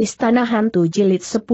Istana Hantu Jilid 10.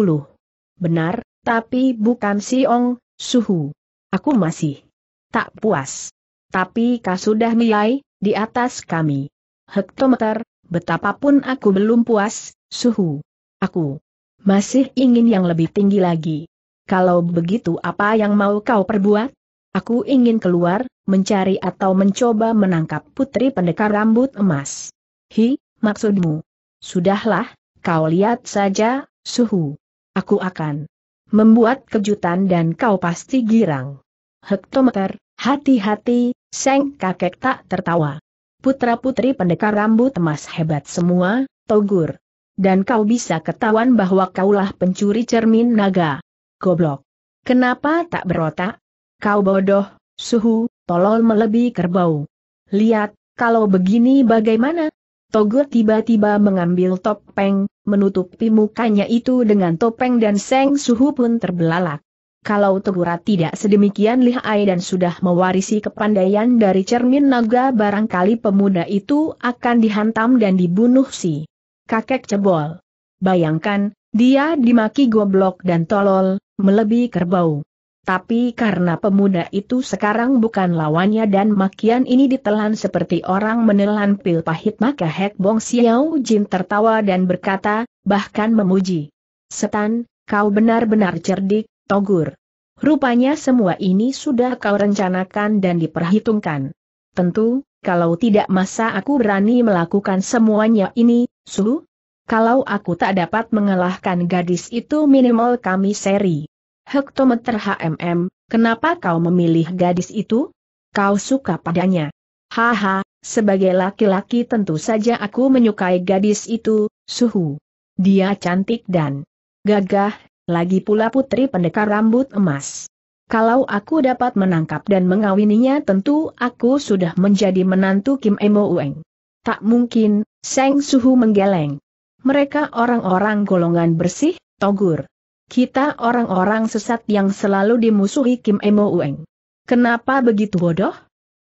Benar, tapi bukan Si Ong, suhu. Aku masih tak puas. Tapi kau sudah mulai di atas kami. Hektometer, betapapun aku belum puas, suhu. Aku masih ingin yang lebih tinggi lagi. Kalau begitu apa yang mau kau perbuat? Aku ingin keluar, mencari atau mencoba menangkap Putri Pendekar Rambut Emas. Hi, maksudmu? Sudahlah, kau lihat saja, suhu. Aku akan membuat kejutan dan kau pasti girang. Hektometer, hati-hati, Seng Kakek tak tertawa. Putra-putri Pendekar Rambut Emas hebat semua, Togur. Dan kau bisa ketahuan bahwa kaulah pencuri cermin naga. Goblok. Kenapa tak berotak? Kau bodoh, suhu, tolol melebihi kerbau. Lihat, kalau begini bagaimana? Togur tiba-tiba mengambil topeng, menutupi mukanya itu dengan topeng dan Seng Suhu pun terbelalak. Kalau Togura tidak sedemikian lihai dan sudah mewarisi kepandaian dari cermin naga, barangkali pemuda itu akan dihantam dan dibunuh si kakek cebol. Bayangkan, dia dimaki goblok dan tolol, melebihi kerbau. Tapi karena pemuda itu sekarang bukan lawannya dan makian ini ditelan seperti orang menelan pil pahit, maka Hek Bong Siao Jin tertawa dan berkata, bahkan memuji. Setan, kau benar-benar cerdik, Togur. Rupanya semua ini sudah kau rencanakan dan diperhitungkan. Tentu, kalau tidak masa aku berani melakukan semuanya ini, suhu? Kalau aku tak dapat mengalahkan gadis itu minimal kami seri. Hektometer HMM, kenapa kau memilih gadis itu? Kau suka padanya. Haha, sebagai laki-laki tentu saja aku menyukai gadis itu, suhu. Dia cantik dan gagah, lagi pula Putri Pendekar Rambut Emas. Kalau aku dapat menangkap dan mengawininya tentu aku sudah menjadi menantu Kim Mo Eng. Tak mungkin, Seng Suhu menggeleng. Mereka orang-orang golongan bersih, Togur. Kita orang-orang sesat yang selalu dimusuhi Kim Mo Eng. Kenapa begitu bodoh?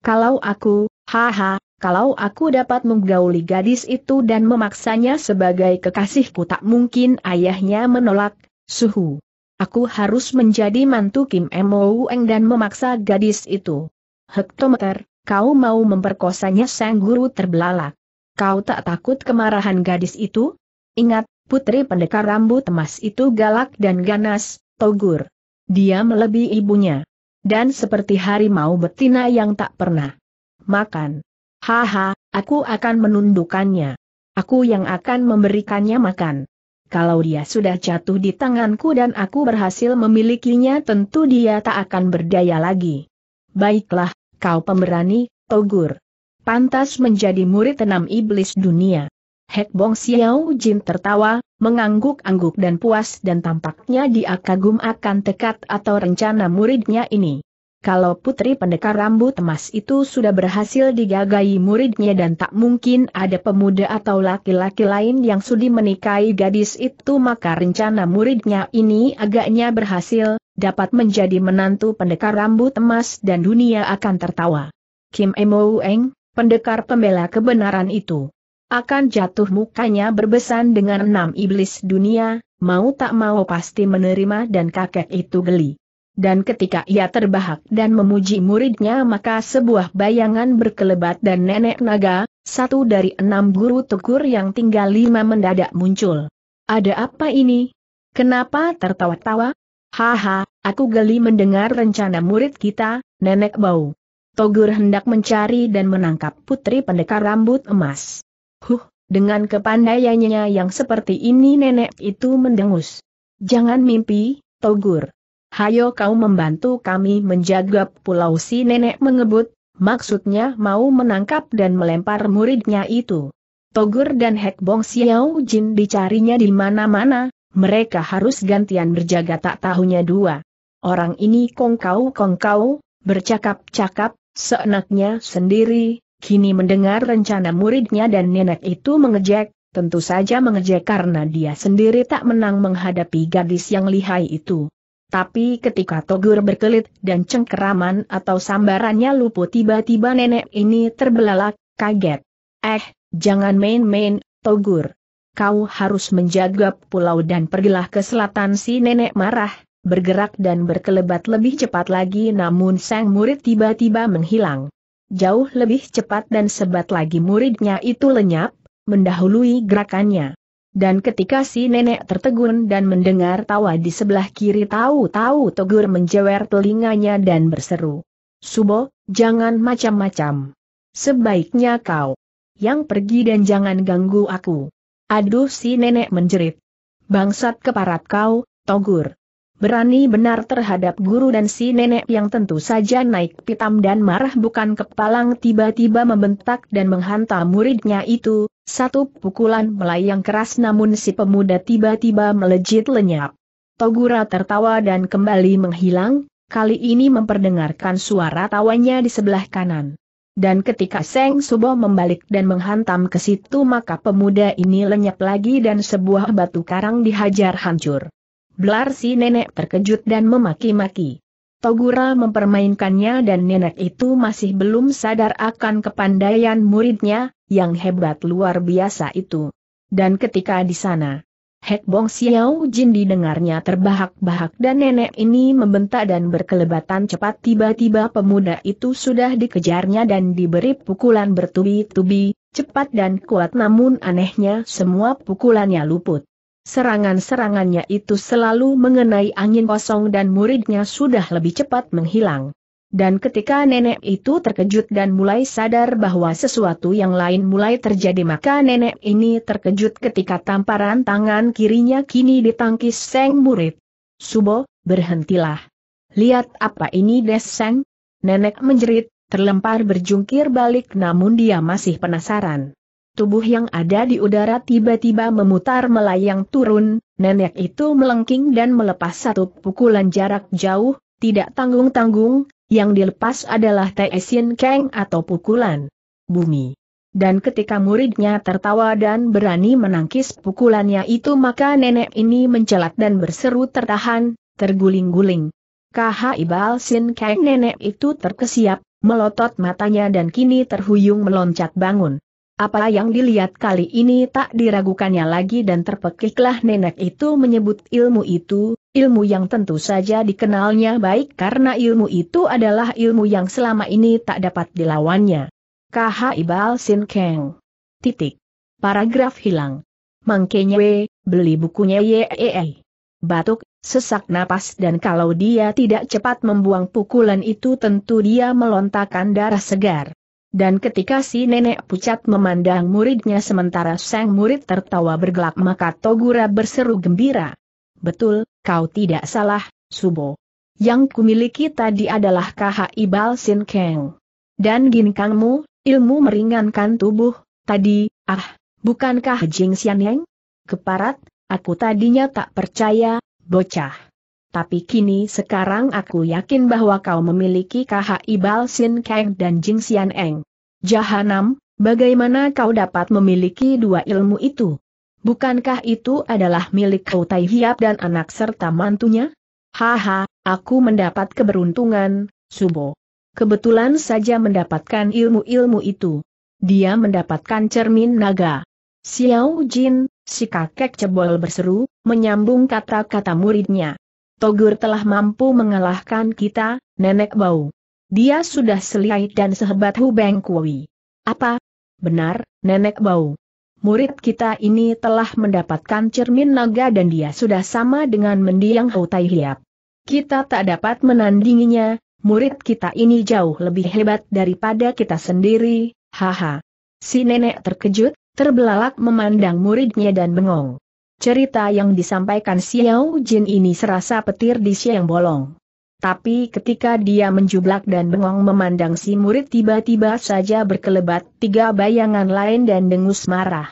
Kalau aku, haha, kalau aku dapat menggauli gadis itu dan memaksanya sebagai kekasihku, tak mungkin ayahnya menolak, suhu. Aku harus menjadi mantu Kim Mo Eng dan memaksa gadis itu. Hektometer, kau mau memperkosanya? Sang Guru terbelalak. Kau tak takut kemarahan gadis itu? Ingat, Putri Pendekar Rambut Emas itu galak dan ganas, Togur. Dia melebihi ibunya. Dan seperti harimau betina yang tak pernah makan. Haha, aku akan menundukkannya. Aku yang akan memberikannya makan. Kalau dia sudah jatuh di tanganku dan aku berhasil memilikinya, tentu dia tak akan berdaya lagi. Baiklah, kau pemberani, Togur. Pantas menjadi murid enam iblis dunia. Hek Bong Siao Jin tertawa, mengangguk-angguk dan puas, dan tampaknya dia kagum akan tekad atau rencana muridnya ini. Kalau Putri Pendekar Rambut Emas itu sudah berhasil digagahi muridnya dan tak mungkin ada pemuda atau laki-laki lain yang sudi menikahi gadis itu, maka rencana muridnya ini agaknya berhasil, dapat menjadi menantu Pendekar Rambut Emas dan dunia akan tertawa. Kim Mo Eng, pendekar pembela kebenaran itu, akan jatuh mukanya berbesan dengan enam iblis dunia, mau tak mau pasti menerima dan kakek itu geli. Dan ketika ia terbahak dan memuji muridnya, maka sebuah bayangan berkelebat dan Nenek Naga, satu dari enam guru Togur yang tinggal lima, mendadak muncul. Ada apa ini? Kenapa tertawa-tawa? Haha, aku geli mendengar rencana murid kita, Nenek Bau. Togur hendak mencari dan menangkap Putri Pendekar Rambut Emas. Huh, dengan kepandaiannya yang seperti ini, nenek itu mendengus. Jangan mimpi, Togur. Hayo kau membantu kami menjaga pulau. Si nenek mengebut, maksudnya mau menangkap dan melempar muridnya itu. Togur dan Hek Bong Siao Jin dicarinya di mana-mana, mereka harus gantian berjaga, tak tahunya dua. Orang ini kongkau-kongkau, bercakap-cakap, seenaknya sendiri. Kini mendengar rencana muridnya dan nenek itu mengejek, tentu saja mengejek karena dia sendiri tak menang menghadapi gadis yang lihai itu. Tapi ketika Togur berkelit dan cengkeraman atau sambarannya luput, tiba-tiba nenek ini terbelalak, kaget. Jangan main-main, Togur. kau harus menjaga pulau dan pergilah ke selatan. Si nenek marah, bergerak dan berkelebat lebih cepat lagi, namun sang murid tiba-tiba menghilang. Jauh lebih cepat dan sebat lagi muridnya itu lenyap, mendahului gerakannya. Dan ketika si nenek tertegun dan mendengar tawa di sebelah kiri, tahu-tahu Togur menjewer telinganya dan berseru, "Subo, jangan macam-macam. Sebaiknya kau yang pergi dan jangan ganggu aku." "Aduh," si nenek menjerit. "Bangsat keparat kau, Togur. Berani benar terhadap guru." Dan si nenek yang tentu saja naik pitam dan marah bukan kepalang tiba-tiba membentak dan menghantam muridnya itu. Satu pukulan melayang keras, namun si pemuda tiba-tiba melejit lenyap. Togura tertawa dan kembali menghilang, kali ini memperdengarkan suara tawanya di sebelah kanan. Dan ketika Seng Subo membalik dan menghantam ke situ, maka pemuda ini lenyap lagi dan sebuah batu karang dihajar hancur. Belar, si nenek terkejut dan memaki-maki. Togura mempermainkannya dan nenek itu masih belum sadar akan kepandaian muridnya, yang hebat luar biasa itu. Dan ketika di sana, Hek Bong Siao Jin didengarnya terbahak-bahak dan nenek ini membentak dan berkelebatan cepat. Tiba-tiba pemuda itu sudah dikejarnya dan diberi pukulan bertubi-tubi, cepat dan kuat, namun anehnya semua pukulannya luput. Serangan-serangannya itu selalu mengenai angin kosong dan muridnya sudah lebih cepat menghilang. Dan ketika nenek itu terkejut dan mulai sadar bahwa sesuatu yang lain mulai terjadi, maka nenek ini terkejut ketika tamparan tangan kirinya kini ditangkis sang murid. "Subo, berhentilah. Lihat apa ini, Deseng?" Nenek menjerit, terlempar berjungkir balik, namun dia masih penasaran. Tubuh yang ada di udara tiba-tiba memutar melayang turun, nenek itu melengking dan melepas satu pukulan jarak jauh, tidak tanggung-tanggung, yang dilepas adalah Tai Sian Keng atau pukulan bumi. Dan ketika muridnya tertawa dan berani menangkis pukulannya itu, maka nenek ini mencelat dan berseru tertahan, terguling-guling. "Kaha Ibal Sin Keng." Nenek itu terkesiap, melotot matanya dan kini terhuyung meloncat bangun. Apa yang dilihat kali ini tak diragukannya lagi dan terpekiklah nenek itu menyebut ilmu itu, ilmu yang tentu saja dikenalnya baik karena ilmu itu adalah ilmu yang selama ini tak dapat dilawannya. Kaha Ibal Sin Keng. Titik. Paragraf hilang. Mangkenye, beli bukunya yeee. Batuk, sesak napas dan kalau dia tidak cepat membuang pukulan itu tentu dia melontarkan darah segar. Dan ketika si nenek pucat memandang muridnya sementara sang murid tertawa bergelak, maka Togura berseru gembira. "Betul, kau tidak salah, Subo. Yang kumiliki tadi adalah Kaha Ibal Sin Keng. Dan ginkangmu, ilmu meringankan tubuh, tadi, bukankah Jing Sian Eng?" "Keparat, aku tadinya tak percaya, bocah. Tapi kini sekarang aku yakin bahwa kau memiliki Kaha Ibal Sin Keng dan Jing Sian Eng." "Jahanam, bagaimana kau dapat memiliki dua ilmu itu? Bukankah itu adalah milik Hu Tai Hiap dan anak serta mantunya?" "Haha, aku mendapat keberuntungan, Subo. Kebetulan saja mendapatkan ilmu-ilmu itu." "Dia mendapatkan cermin naga." "Siao Jin," si kakek cebol berseru, menyambung kata-kata muridnya. "Togur telah mampu mengalahkan kita, nenek bau. Dia sudah selihai dan sehebat Hu Beng Kui." "Apa? Benar, nenek bau. Murid kita ini telah mendapatkan cermin naga dan dia sudah sama dengan mendiang Hu Tai Hiap. Kita tak dapat menandinginya, murid kita ini jauh lebih hebat daripada kita sendiri, haha." Si nenek terkejut, terbelalak memandang muridnya dan bengong. Cerita yang disampaikan Xiao Jin ini serasa petir di siang bolong. Tapi ketika dia menjublak dan bengong memandang si murid, tiba-tiba saja berkelebat tiga bayangan lain dan dengus marah.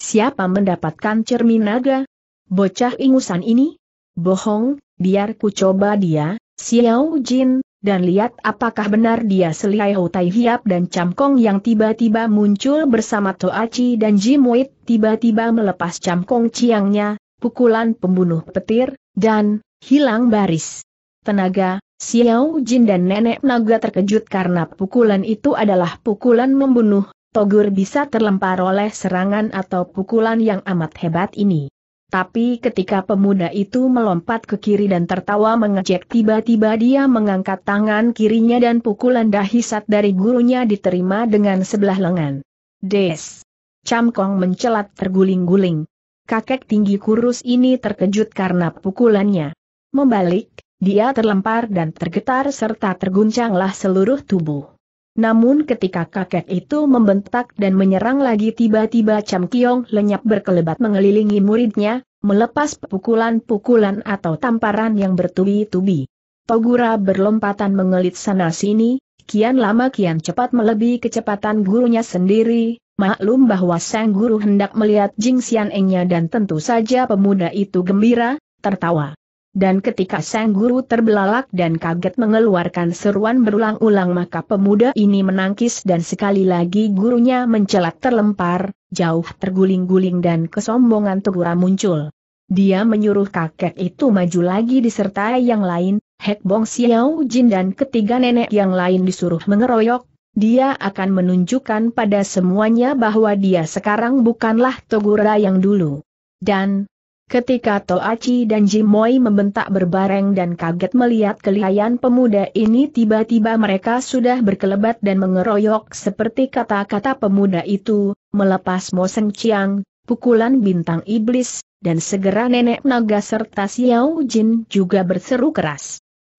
"Siapa mendapatkan cermin naga? Bocah ingusan ini? Bohong, biar ku coba dia, Xiao Jin, dan lihat apakah benar dia selihai Hu Tai Hiap dan Cam Kong." Yang tiba-tiba muncul bersama Toachi dan Jimuit tiba-tiba melepas Cam Kong Ciangnya, pukulan pembunuh petir, dan hilang baris tenaga. Xiao Jin dan nenek naga terkejut karena pukulan itu adalah pukulan membunuh, Togur bisa terlempar oleh serangan atau pukulan yang amat hebat ini. Tapi ketika pemuda itu melompat ke kiri dan tertawa mengejek, tiba-tiba dia mengangkat tangan kirinya dan pukulan dahsyat dari gurunya diterima dengan sebelah lengan. Des! Cam Kong mencelat terguling-guling. Kakek tinggi kurus ini terkejut karena pukulannya. Membalik, dia terlempar dan tergetar serta terguncanglah seluruh tubuh. Namun ketika kakek itu membentak dan menyerang lagi, tiba-tiba Cham Kiong lenyap berkelebat mengelilingi muridnya, melepas pukulan-pukulan atau tamparan yang bertubi-tubi. Togura berlompatan mengelit sana-sini, kian lama kian cepat melebihi kecepatan gurunya sendiri. Maklum bahwa sang guru hendak melihat Jing Sian Engnya dan tentu saja pemuda itu gembira, tertawa. Dan ketika sang guru terbelalak dan kaget mengeluarkan seruan berulang-ulang, maka pemuda ini menangkis dan sekali lagi gurunya mencelat terlempar, jauh terguling-guling dan kesombongan Togura muncul. Dia menyuruh kakek itu maju lagi disertai yang lain, Hek Bong Siao Jin dan ketiga nenek yang lain disuruh mengeroyok. Dia akan menunjukkan pada semuanya bahwa dia sekarang bukanlah Togura yang dulu. Dan ketika Toachi dan Jimoi membentak berbareng dan kaget melihat kelihayan pemuda ini, tiba-tiba mereka sudah berkelebat dan mengeroyok seperti kata-kata pemuda itu, melepas Mo Seng Ciang, pukulan bintang iblis, dan segera Nenek Naga serta Xiao Jin juga berseru keras.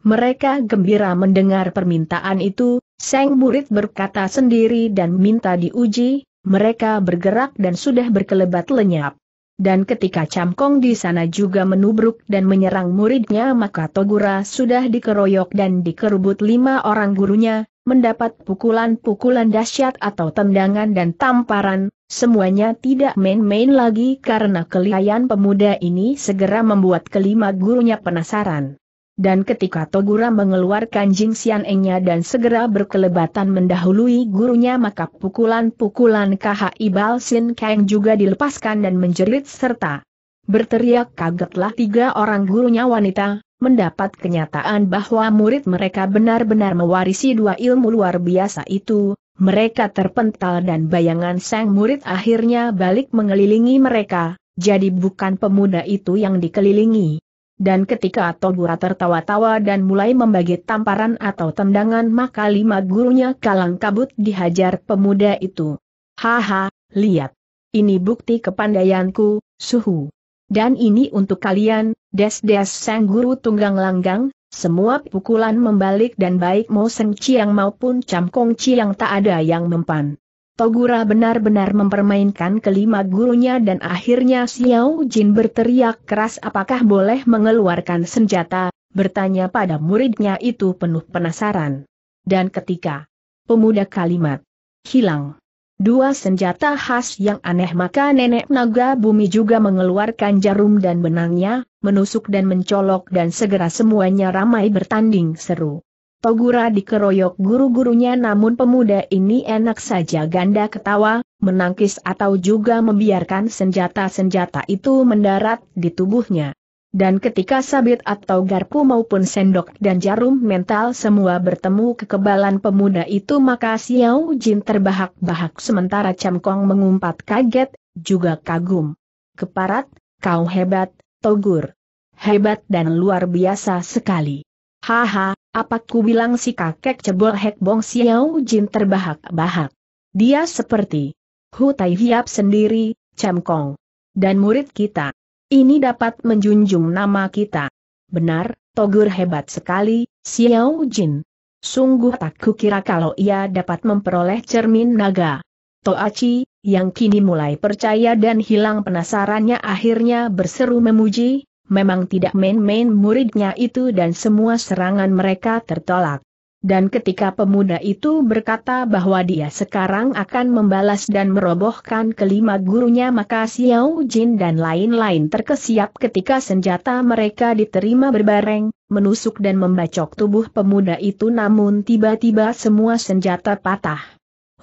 Mereka gembira mendengar permintaan itu, sang murid berkata sendiri dan minta diuji, mereka bergerak dan sudah berkelebat lenyap. Dan ketika Cam Kong di sana juga menubruk dan menyerang muridnya, maka Togura sudah dikeroyok dan dikerubut lima orang gurunya, mendapat pukulan-pukulan dahsyat atau tendangan dan tamparan, semuanya tidak main-main lagi karena kelihayan pemuda ini segera membuat kelima gurunya penasaran. Dan ketika Togura mengeluarkan Jing Sian Engnya dan segera berkelebatan mendahului gurunya, maka pukulan-pukulan Kaha Ibal Sin Kang juga dilepaskan dan menjerit serta berteriak. Kagetlah tiga orang gurunya wanita, mendapat kenyataan bahwa murid mereka benar-benar mewarisi dua ilmu luar biasa itu, mereka terpental dan bayangan sang murid akhirnya balik mengelilingi mereka, jadi bukan pemuda itu yang dikelilingi. Dan ketika Togura tertawa-tawa dan mulai membagi tamparan atau tendangan, maka lima gurunya kalang kabut dihajar pemuda itu. Haha, lihat. Ini bukti kepandaianku, suhu. Dan ini untuk kalian, des-des sang guru tunggang langgang, semua pukulan membalik dan baik Mo Seng Ciang maupun Cam Kong Ciang tak ada yang mempan. Togura benar-benar mempermainkan kelima gurunya dan akhirnya Xiao Jin berteriak keras, apakah boleh mengeluarkan senjata, bertanya pada muridnya itu penuh penasaran. Dan ketika pemuda kalimat hilang dua senjata khas yang aneh, maka Nenek Naga Bumi juga mengeluarkan jarum dan benangnya, menusuk dan mencolok dan segera semuanya ramai bertanding seru. Togura dikeroyok guru-gurunya, namun pemuda ini enak saja ganda ketawa, menangkis atau juga membiarkan senjata-senjata itu mendarat di tubuhnya. Dan ketika sabit atau garpu maupun sendok dan jarum mental semua bertemu kekebalan pemuda itu, maka Xiao Jin terbahak-bahak sementara Cam Kong mengumpat kaget, juga kagum. Keparat, kau hebat, Togur. Hebat dan luar biasa sekali. Haha, apa ku bilang si kakek cebol? Hek Bong Siao Jin terbahak-bahak. Dia seperti Hu Tai Hiap sendiri, Cam Kong. Dan murid kita ini dapat menjunjung nama kita. Benar, Togur hebat sekali, Xiao Jin. Sungguh tak kukira kalau ia dapat memperoleh cermin naga. Toachi, yang kini mulai percaya dan hilang penasarannya, akhirnya berseru memuji. Memang tidak main-main muridnya itu dan semua serangan mereka tertolak. Dan ketika pemuda itu berkata bahwa dia sekarang akan membalas dan merobohkan kelima gurunya, maka Xiao Jin dan lain-lain terkesiap ketika senjata mereka diterima berbareng, menusuk dan membacok tubuh pemuda itu, namun tiba-tiba semua senjata patah.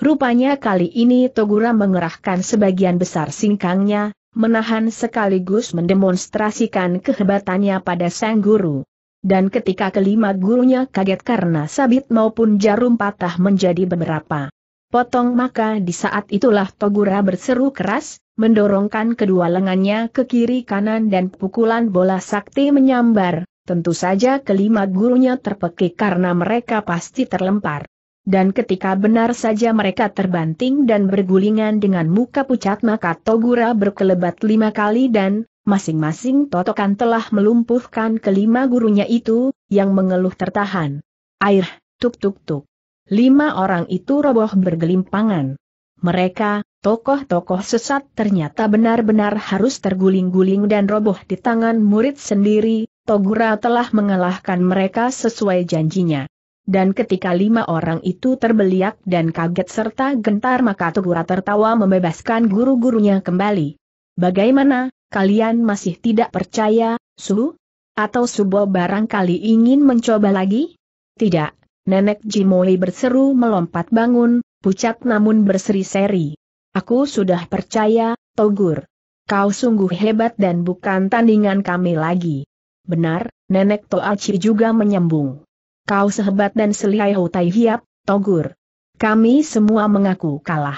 Rupanya kali ini Togura mengerahkan sebagian besar singkangnya, menahan sekaligus mendemonstrasikan kehebatannya pada sang guru. Dan ketika kelima gurunya kaget karena sabit maupun jarum patah menjadi beberapa. Potong! Maka di saat itulah Togura berseru keras, mendorongkan kedua lengannya ke kiri kanan dan pukulan bola sakti menyambar. Tentu saja kelima gurunya terpekik karena mereka pasti terlempar. Dan ketika benar saja mereka terbanting dan bergulingan dengan muka pucat, maka Togura berkelebat 5 kali dan masing-masing totokan telah melumpuhkan kelima gurunya itu, yang mengeluh tertahan. Air, tuk tuk tuk. 5 orang itu roboh bergelimpangan. Mereka, tokoh-tokoh sesat, ternyata benar-benar harus terguling-guling dan roboh di tangan murid sendiri. Togura telah mengalahkan mereka sesuai janjinya. Dan ketika 5 orang itu terbeliak dan kaget serta gentar, maka Togura tertawa membebaskan guru-gurunya kembali. Bagaimana, kalian masih tidak percaya, Su? Atau Subo barangkali ingin mencoba lagi? Tidak. Nenek Jimoi berseru melompat bangun, pucat namun berseri-seri. Aku sudah percaya, Togur. Kau sungguh hebat dan bukan tandingan kami lagi. Benar, Nenek Toachi juga menyambung. Kau sehebat dan selihai Hu Tai Hiap, Togur. Kami semua mengaku kalah.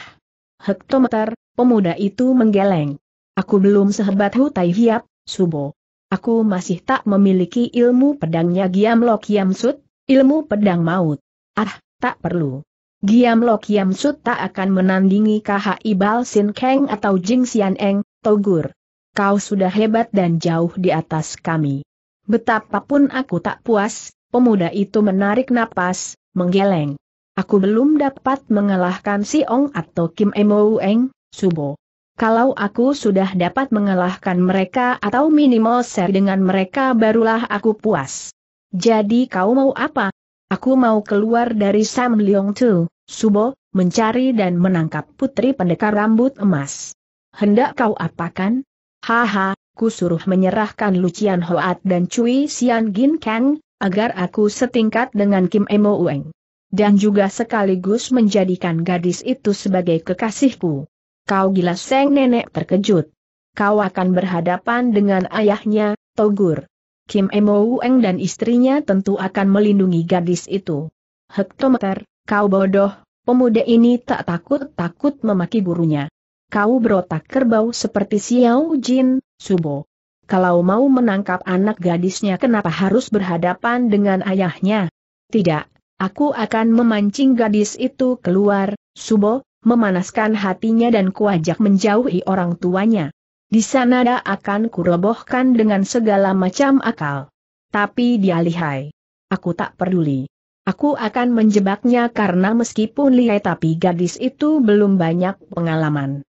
Hektometer, pemuda itu menggeleng. Aku belum sehebat Hu Tai Hiap, Subo. Aku masih tak memiliki ilmu pedangnya Giam Lo Kiam Sut. Ilmu pedang maut. Ah, tak perlu. Giam Lo Kiam Sut tak akan menandingi Kaha Ibal Sin Keng atau Jing Sian Eng, Togur. Kau sudah hebat dan jauh di atas kami. Betapapun aku tak puas. Pemuda itu menarik napas, menggeleng. Aku belum dapat mengalahkan Si Ong atau Kim Mo Eng, Subo. Kalau aku sudah dapat mengalahkan mereka atau minimal share dengan mereka, barulah aku puas. Jadi kau mau apa? Aku mau keluar dari Sam Liong Cu, Subo, mencari dan menangkap Putri Pendekar Rambut Emas. Hendak kau apakan? Haha, ku suruh menyerahkan Lu Ciang Hoat dan Cui Xian Ginkang, agar aku setingkat dengan Kim Mo Eng. Dan juga sekaligus menjadikan gadis itu sebagai kekasihku. Kau gila! Seng Nenek terkejut. Kau akan berhadapan dengan ayahnya, Togur. Kim Mo Eng dan istrinya tentu akan melindungi gadis itu. Hektometer, kau bodoh, pemuda ini tak takut-takut memaki gurunya. Kau berotak kerbau seperti Xiao Jin, Subo. Kalau mau menangkap anak gadisnya, kenapa harus berhadapan dengan ayahnya? Tidak, aku akan memancing gadis itu keluar, Subo, memanaskan hatinya dan kuajak menjauhi orang tuanya. Di sana dia akan kurobohkan dengan segala macam akal. Tapi dia lihai. Aku tak peduli. Aku akan menjebaknya karena meskipun lihai tapi gadis itu belum banyak pengalaman.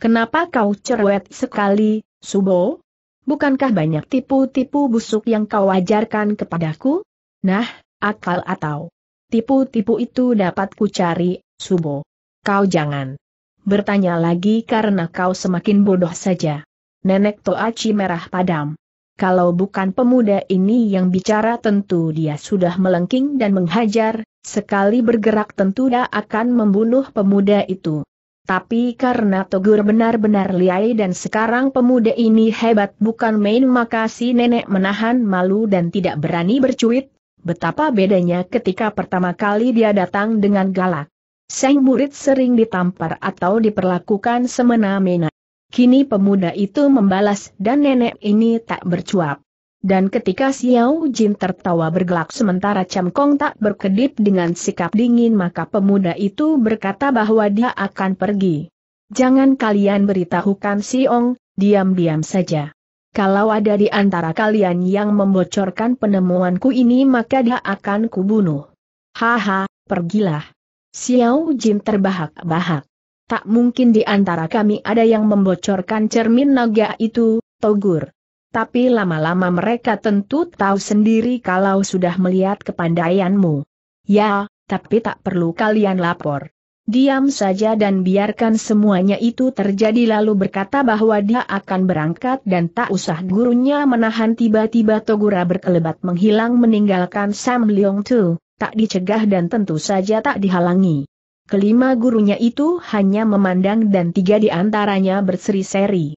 Kenapa kau cerewet sekali, Subo? Bukankah banyak tipu-tipu busuk yang kau ajarkan kepadaku? Nah, akal atau tipu-tipu itu dapat ku cari, Subo. Kau jangan bertanya lagi karena kau semakin bodoh saja. Nenek Toachi merah padam. Kalau bukan pemuda ini yang bicara, tentu dia sudah melengking dan menghajar. Sekali bergerak tentu dia akan membunuh pemuda itu. Tapi karena Togur benar-benar lihai dan sekarang pemuda ini hebat bukan main, maka si nenek menahan malu dan tidak berani bercuit. Betapa bedanya ketika pertama kali dia datang dengan galak. Sang murid sering ditampar atau diperlakukan semena-mena. Kini pemuda itu membalas dan nenek ini tak bercuap. Dan ketika Xiao Jin tertawa bergelak sementara Cam Kong tak berkedip dengan sikap dingin, maka pemuda itu berkata bahwa dia akan pergi. Jangan kalian beritahukan Si Ong, diam-diam saja. Kalau ada di antara kalian yang membocorkan penemuanku ini, maka dia akan kubunuh. Haha, pergilah. Xiao Jin terbahak-bahak. Tak mungkin di antara kami ada yang membocorkan cermin naga itu, Togur. Tapi lama-lama mereka tentu tahu sendiri kalau sudah melihat kepandaianmu. Ya, tapi tak perlu kalian lapor. Diam saja dan biarkan semuanya itu terjadi, lalu berkata bahwa dia akan berangkat dan tak usah gurunya menahan. Tiba-tiba Togura berkelebat menghilang meninggalkan Sam Liong Cu. Tak dicegah dan tentu saja tak dihalangi. Kelima gurunya itu hanya memandang dan 3 di antaranya berseri-seri.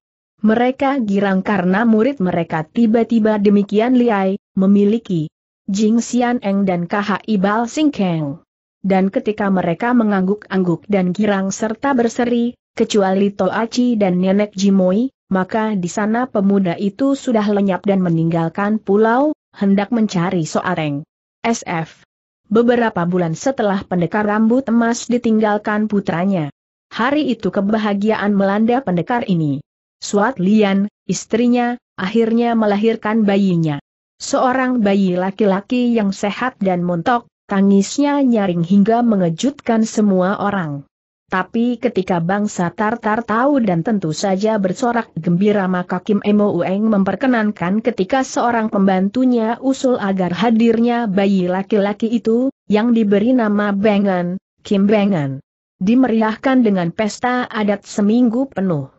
Mereka girang karena murid mereka tiba-tiba demikian lihai, memiliki Jing Sian Eng dan Kaha Ibal Sin Keng. dan ketika mereka mengangguk-angguk dan girang serta berseri, kecuali Toachi dan Nenek Jimoi, maka di sana pemuda itu sudah lenyap dan meninggalkan pulau, hendak mencari Soat Eng. SF. Beberapa bulan setelah Pendekar Rambut Emas ditinggalkan putranya. Hari itu kebahagiaan melanda pendekar ini. Soat Lian, istrinya, akhirnya melahirkan bayinya. Seorang bayi laki-laki yang sehat dan montok, tangisnya nyaring hingga mengejutkan semua orang. Tapi ketika bangsa Tartar tahu dan tentu saja bersorak gembira, maka Kim Mo Eng memperkenankan ketika seorang pembantunya usul agar hadirnya bayi laki-laki itu, yang diberi nama Beng An, Kim Beng An, dimeriahkan dengan pesta adat seminggu penuh.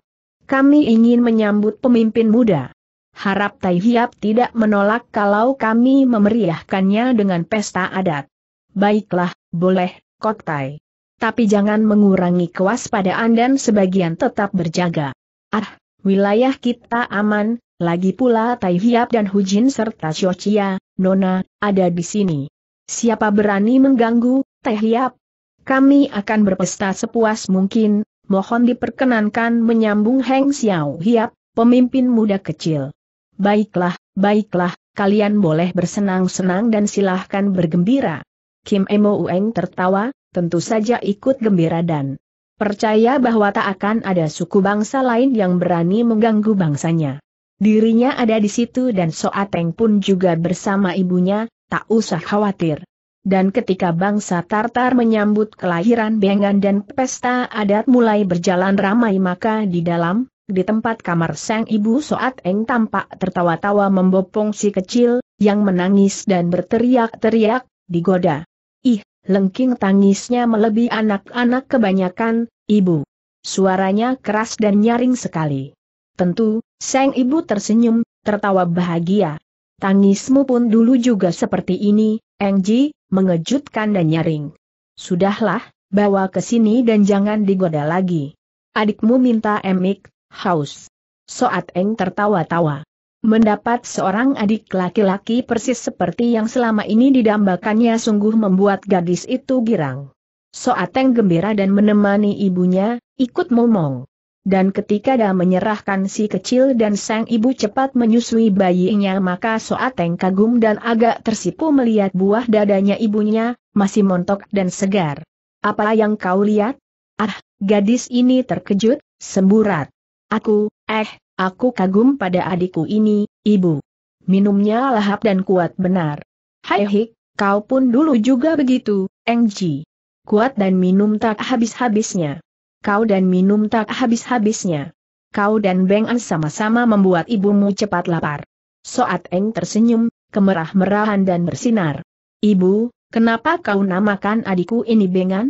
Kami ingin menyambut pemimpin muda. Harap Tai Hiap tidak menolak kalau kami memeriahkannya dengan pesta adat. Baiklah, boleh, Kok Tai. Tapi jangan mengurangi kewaspadaan dan sebagian tetap berjaga. Ah, wilayah kita aman, lagi pula Tai Hiap dan Hujin serta Shochia, Nona, ada di sini. Siapa berani mengganggu, Tai Hiap? Kami akan berpesta sepuas mungkin, mohon diperkenankan menyambung Heng Xiao Hiap, pemimpin muda kecil. Baiklah, baiklah, kalian boleh bersenang-senang dan silahkan bergembira. Kim Mo Eng tertawa, tentu saja ikut gembira dan percaya bahwa tak akan ada suku bangsa lain yang berani mengganggu bangsanya. Dirinya ada di situ dan Soat Eng pun juga bersama ibunya, tak usah khawatir. Dan ketika bangsa Tartar menyambut kelahiran Beng An dan pesta adat mulai berjalan ramai, maka di dalam, di tempat kamar sang ibu, Soat Eng tampak tertawa-tawa membopong si kecil, yang menangis dan berteriak-teriak, digoda. Ih, lengking tangisnya melebihi anak-anak kebanyakan, ibu. Suaranya keras dan nyaring sekali. Tentu, sang ibu tersenyum, tertawa bahagia. Tangismu pun dulu juga seperti ini, Engji, mengejutkan dan nyaring. Sudahlah, bawa ke sini dan jangan digoda lagi. Adikmu minta emik. Haus. Soat Eng tertawa-tawa. Mendapat seorang adik laki-laki persis seperti yang selama ini didambakannya sungguh membuat gadis itu girang. Soat Eng gembira dan menemani ibunya, ikut momong. Dan ketika dia menyerahkan si kecil dan sang ibu cepat menyusui bayinya, maka Soat Eng kagum dan agak tersipu melihat buah dadanya ibunya, masih montok dan segar. Apa yang kau lihat? Ah, gadis ini terkejut, semburat. Aku kagum pada adikku ini, ibu. Minumnya lahap dan kuat benar. Hai Hik, kau pun dulu juga begitu, Engji. Kuat dan minum tak habis-habisnya. Kau dan Beng An sama-sama membuat ibumu cepat lapar. Soat Eng tersenyum, kemerah-merahan dan bersinar. Ibu, kenapa kau namakan adikku ini Beng An?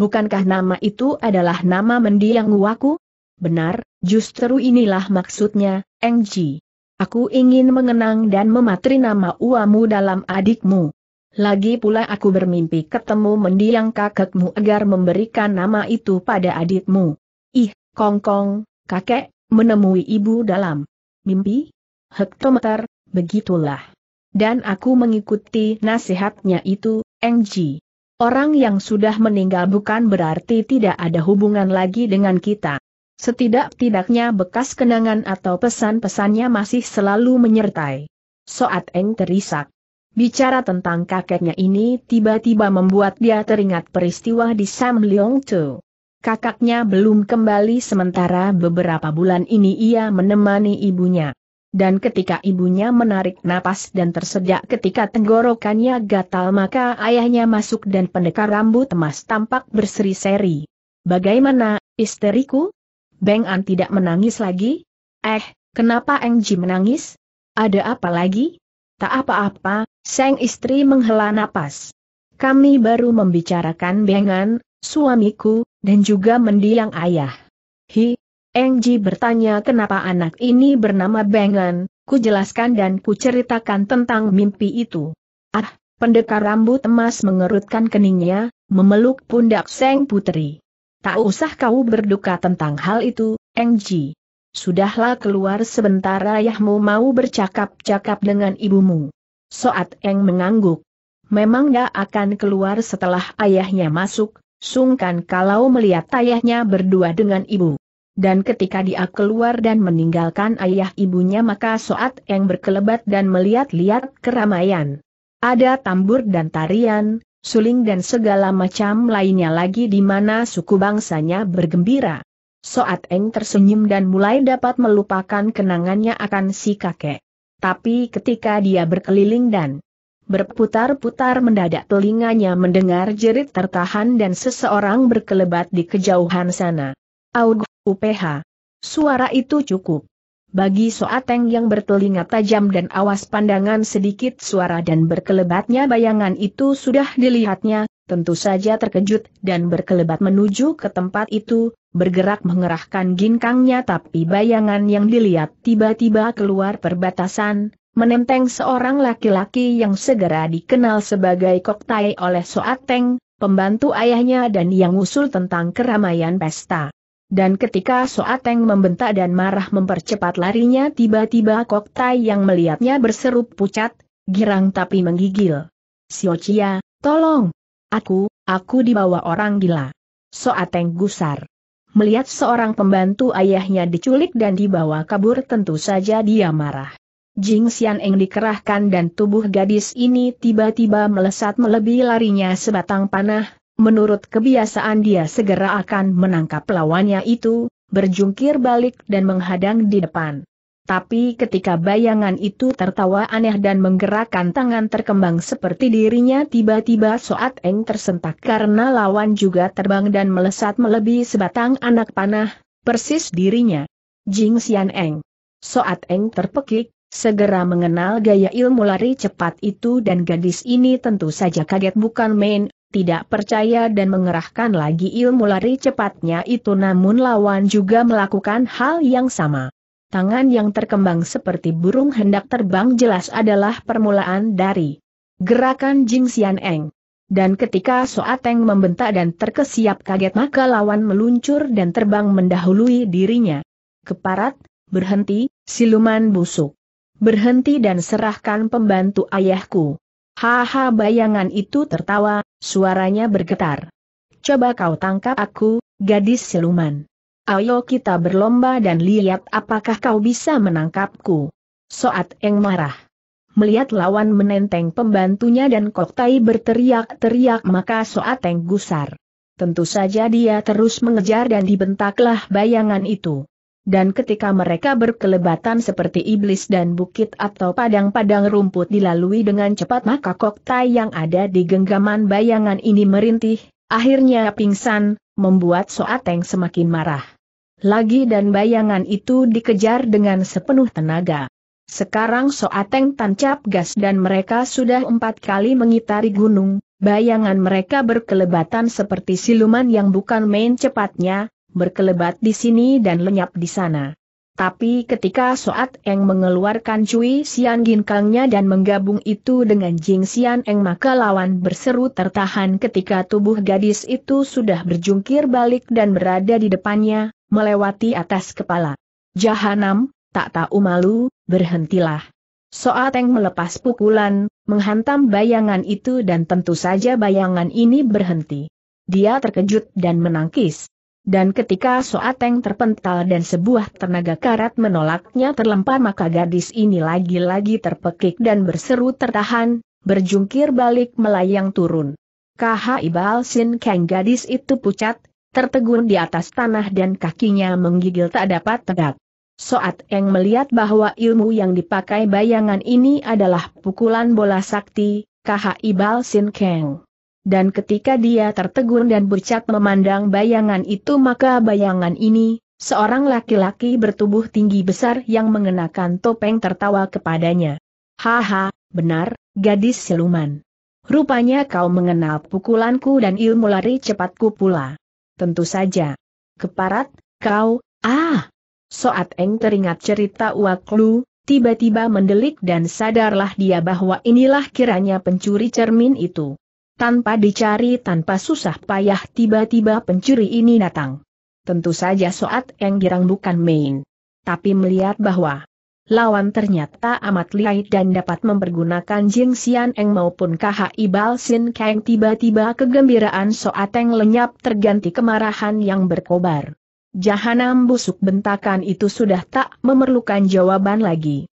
Bukankah nama itu adalah nama mendiang uaku? Benar, justru inilah maksudnya, Engji. Aku ingin mengenang dan mematri nama uamu dalam adikmu. Lagi pula aku bermimpi ketemu mendiang kakekmu agar memberikan nama itu pada adikmu. Ih, Kongkong, kakek, menemui ibu dalam mimpi? Hektometer, begitulah. Dan aku mengikuti nasihatnya itu, Engji. Orang yang sudah meninggal bukan berarti tidak ada hubungan lagi dengan kita. Setidak-tidaknya bekas kenangan atau pesan-pesannya masih selalu menyertai. Soat Eng terisak. Bicara tentang kakeknya ini tiba-tiba membuat dia teringat peristiwa di Sam Liong Cu. Kakaknya belum kembali, sementara beberapa bulan ini ia menemani ibunya. Dan ketika ibunya menarik napas dan tersedak ketika tenggorokannya gatal, maka ayahnya masuk dan Pendekar Rambut Emas tampak berseri-seri. Bagaimana, isteriku? Beng An tidak menangis lagi? Kenapa Engji menangis? Ada apa lagi? Tak apa-apa, sang istri menghela napas. Kami baru membicarakan Beng An, suamiku, dan juga mendiang ayah. Engji bertanya kenapa anak ini bernama Beng An, ku jelaskan dan ku ceritakan tentang mimpi itu. Ah, Pendekar Rambut Emas mengerutkan keningnya, memeluk pundak sang putri. Tak usah kau berduka tentang hal itu, Engji. Sudahlah keluar sebentar, ayahmu mau bercakap-cakap dengan ibumu. Soat Eng mengangguk. Memang dia akan keluar setelah ayahnya masuk, sungkan kalau melihat ayahnya berdua dengan ibu. Dan ketika dia keluar dan meninggalkan ayah ibunya, maka Soat Eng berkelebat dan melihat-lihat keramaian. Ada tambur dan tarian, suling dan segala macam lainnya lagi di mana suku bangsanya bergembira. Soat Eng tersenyum dan mulai dapat melupakan kenangannya akan si kakek. Tapi ketika dia berkeliling dan berputar-putar, mendadak telinganya mendengar jerit tertahan dan seseorang berkelebat di kejauhan sana. Augh! Suara itu cukup bagi Soat Eng yang bertelinga tajam dan awas pandangan sedikit. Suara dan berkelebatnya bayangan itu sudah dilihatnya, tentu saja terkejut dan berkelebat menuju ke tempat itu, bergerak mengerahkan ginkangnya, tapi bayangan yang dilihat tiba-tiba keluar perbatasan, menenteng seorang laki-laki yang segera dikenal sebagai Kok Tai oleh Soat Eng, pembantu ayahnya dan yang usul tentang keramaian pesta. Dan ketika Soat Eng membentak dan marah mempercepat larinya, tiba-tiba Kok Tai yang melihatnya berseru pucat, girang tapi menggigil. "Siocia, tolong! Aku dibawa orang gila!" Soat Eng gusar. Melihat seorang pembantu ayahnya diculik dan dibawa kabur, tentu saja dia marah. Jing Sian Eng dikerahkan dan tubuh gadis ini tiba-tiba melesat melebihi larinya sebatang panah. Menurut kebiasaan dia segera akan menangkap lawannya itu, berjungkir balik dan menghadang di depan. Tapi ketika bayangan itu tertawa aneh dan menggerakkan tangan terkembang seperti dirinya, tiba-tiba Soat Eng tersentak karena lawan juga terbang dan melesat melebihi sebatang anak panah, persis dirinya. Jing Sian Eng. Soat Eng terpekik, segera mengenal gaya ilmu lari cepat itu dan gadis ini tentu saja kaget bukan main, tidak percaya dan mengerahkan lagi ilmu lari cepatnya itu, namun lawan juga melakukan hal yang sama. Tangan yang terkembang seperti burung hendak terbang jelas adalah permulaan dari gerakan Jing Sian Eng. Dan ketika Soat Eng membentak dan terkesiap kaget, maka lawan meluncur dan terbang mendahului dirinya. "Keparat, berhenti, siluman busuk. Berhenti dan serahkan pembantu ayahku." Haha, bayangan itu tertawa, suaranya bergetar. "Coba kau tangkap aku, gadis siluman. Ayo kita berlomba dan lihat apakah kau bisa menangkapku." Soat Eng marah. Melihat lawan menenteng pembantunya dan Kok Tai berteriak-teriak, maka Soat Eng gusar. Tentu saja dia terus mengejar dan dibentaklah bayangan itu. Dan ketika mereka berkelebatan seperti iblis dan bukit atau padang-padang rumput dilalui dengan cepat, maka Kok Tai yang ada di genggaman bayangan ini merintih, akhirnya pingsan, membuat Soat Eng semakin marah lagi dan bayangan itu dikejar dengan sepenuh tenaga. Sekarang Soat Eng tancap gas dan mereka sudah 4 kali mengitari gunung. Bayangan mereka berkelebatan seperti siluman yang bukan main cepatnya, berkelebat di sini dan lenyap di sana. Tapi ketika Soat Eng mengeluarkan Cui Xian Ginkangnya dan menggabung itu dengan Jing Sian Eng, maka lawan berseru tertahan ketika tubuh gadis itu sudah berjungkir balik dan berada di depannya, melewati atas kepala. "Jahanam, tak tahu malu, berhentilah." Soat Eng melepas pukulan, menghantam bayangan itu dan tentu saja bayangan ini berhenti. Dia terkejut dan menangkis. Dan ketika Soat Eng terpental dan sebuah tenaga karat menolaknya terlempar, maka gadis ini lagi-lagi terpekik dan berseru tertahan, berjungkir balik melayang turun. Kaha Ibal Sin Kang, gadis itu pucat, tertegun di atas tanah dan kakinya menggigil tak dapat tegak. Soat Eng melihat bahwa ilmu yang dipakai bayangan ini adalah pukulan bola sakti, Kaha Ibal Sin Kang. Dan ketika dia tertegun dan bercat memandang bayangan itu, maka bayangan ini, seorang laki-laki bertubuh tinggi besar yang mengenakan topeng, tertawa kepadanya. "Haha, benar, gadis siluman. Rupanya kau mengenal pukulanku dan ilmu lari cepatku pula. Tentu saja. Keparat, kau, ah!" Soat Eng teringat cerita Uak Lu, tiba-tiba mendelik dan sadarlah dia bahwa inilah kiranya pencuri cermin itu. Tanpa dicari, tanpa susah payah, tiba-tiba pencuri ini datang. Tentu saja Soat Eng girang bukan main. Tapi melihat bahwa Lawan ternyata amat lihai dan dapat mempergunakan Jing Sian Eng maupun Kaha Ibal Sin Kang. Tiba-tiba kegembiraan Soat Eng lenyap terganti kemarahan yang berkobar. Jahanam busuk, bentakan itu sudah tak memerlukan jawaban lagi.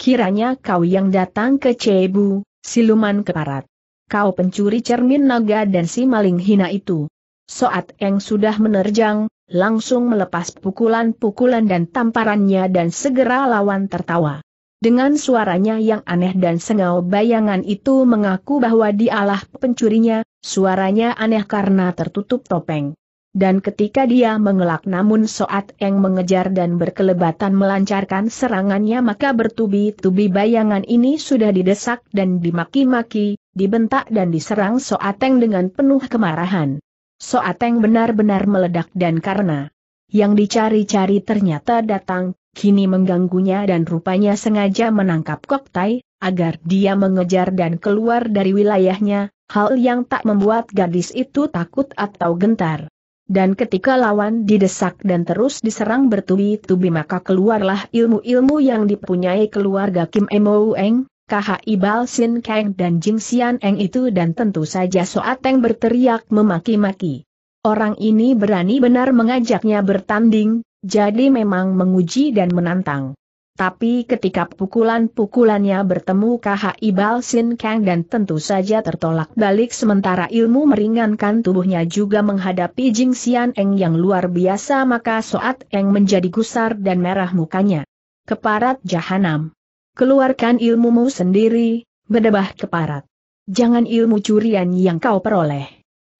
Kiranya kau yang datang ke Cebu, siluman keparat. Kau pencuri cermin naga dan si maling hina itu. Soat Eng sudah menerjang, langsung melepas pukulan-pukulan dan tamparannya dan segera lawan tertawa. Dengan suaranya yang aneh dan sengau, bayangan itu mengaku bahwa dialah pencurinya. Suaranya aneh karena tertutup topeng. Dan ketika dia mengelak, namun Soat Eng mengejar dan berkelebatan melancarkan serangannya, maka bertubi-tubi bayangan ini sudah didesak dan dimaki-maki, dibentak dan diserang Soat Eng dengan penuh kemarahan. Soat Eng benar-benar meledak dan karena yang dicari-cari ternyata datang, kini mengganggunya dan rupanya sengaja menangkap Kok Tai, agar dia mengejar dan keluar dari wilayahnya, hal yang tak membuat gadis itu takut atau gentar. Dan ketika lawan didesak dan terus diserang bertubi-tubi, maka keluarlah ilmu-ilmu yang dipunyai keluarga Kim Mo Eng, Kaha Ibal Sin Kang dan Jing Sian Eng itu, dan tentu saja Soat Eng berteriak memaki-maki. Orang ini berani benar mengajaknya bertanding, jadi memang menguji dan menantang. Tapi ketika pukulan-pukulannya bertemu Kaha Ibal Sin Kang dan tentu saja tertolak balik, sementara ilmu meringankan tubuhnya juga menghadapi Jing Sian Eng yang luar biasa, maka Soat Eng menjadi gusar dan merah mukanya. Keparat jahanam. Keluarkan ilmumu sendiri, bedebah keparat. Jangan ilmu curian yang kau peroleh.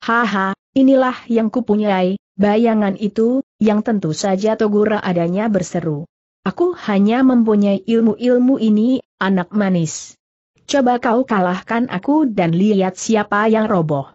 Haha, inilah yang kupunyai. Bayangan itu, yang tentu saja Togura adanya, berseru. Aku hanya mempunyai ilmu-ilmu ini, anak manis. Coba kau kalahkan aku dan lihat siapa yang roboh.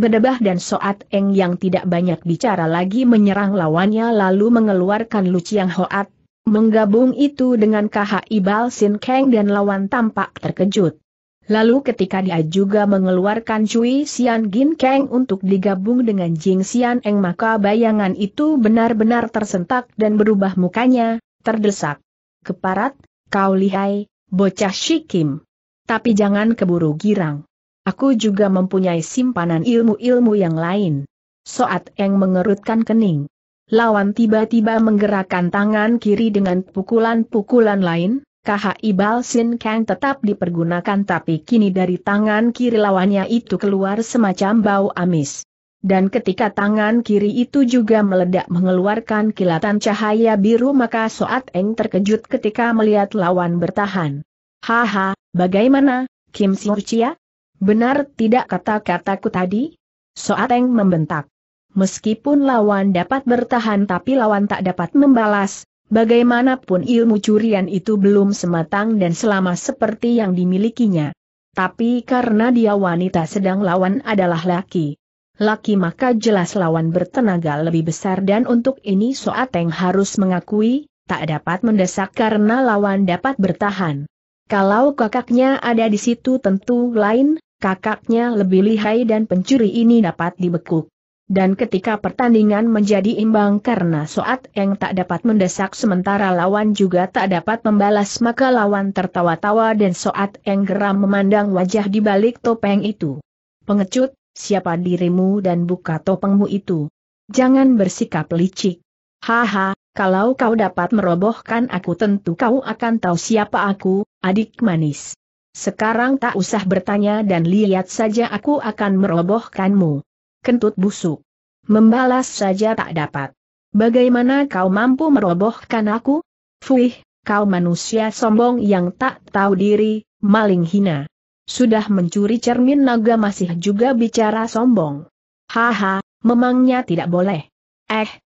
Bedebah, dan Soat Eng yang tidak banyak bicara lagi menyerang lawannya lalu mengeluarkan Lu Ciang Hoat. Menggabung itu dengan Kaha Ibal Sin Kang dan lawan tampak terkejut. Lalu ketika dia juga mengeluarkan Cui Xian Ginkang untuk digabung dengan Jing Sian Eng, maka bayangan itu benar-benar tersentak dan berubah mukanya, terdesak. Keparat, kau lihai, bocah Shikim. Tapi jangan keburu girang. Aku juga mempunyai simpanan ilmu-ilmu yang lain. Soat Eng mengerutkan kening. Lawan tiba-tiba menggerakkan tangan kiri dengan pukulan-pukulan lain. Kaha Ibal Sin Kang tetap dipergunakan, tapi kini dari tangan kiri lawannya itu keluar semacam bau amis. Dan ketika tangan kiri itu juga meledak mengeluarkan kilatan cahaya biru, maka Soat Eng terkejut ketika melihat lawan bertahan. Haha, bagaimana, Kim Siurcia? Benar tidak kata-kataku tadi? Soat Eng membentak. Meskipun lawan dapat bertahan tapi lawan tak dapat membalas, bagaimanapun ilmu curian itu belum sematang dan selama seperti yang dimilikinya. Tapi karena dia wanita sedang lawan adalah laki-laki maka jelas lawan bertenaga lebih besar, dan untuk ini Soat Eng harus mengakui, tak dapat mendesak karena lawan dapat bertahan. Kalau kakaknya ada di situ tentu lain, kakaknya lebih lihai dan pencuri ini dapat dibekuk. Dan ketika pertandingan menjadi imbang karena Soat Eng tak dapat mendesak sementara lawan juga tak dapat membalas, maka lawan tertawa-tawa dan Soat Eng geram memandang wajah di balik topeng itu. Pengecut, siapa dirimu dan buka topengmu itu? Jangan bersikap licik. Haha, kalau kau dapat merobohkan aku tentu kau akan tahu siapa aku, adik manis. Sekarang tak usah bertanya dan lihat saja aku akan merobohkanmu. Kentut busuk. Membalas saja tak dapat. Bagaimana kau mampu merobohkan aku? Fuih, kau manusia sombong yang tak tahu diri, maling hina. Sudah mencuri cermin naga masih juga bicara sombong. Haha, memangnya tidak boleh.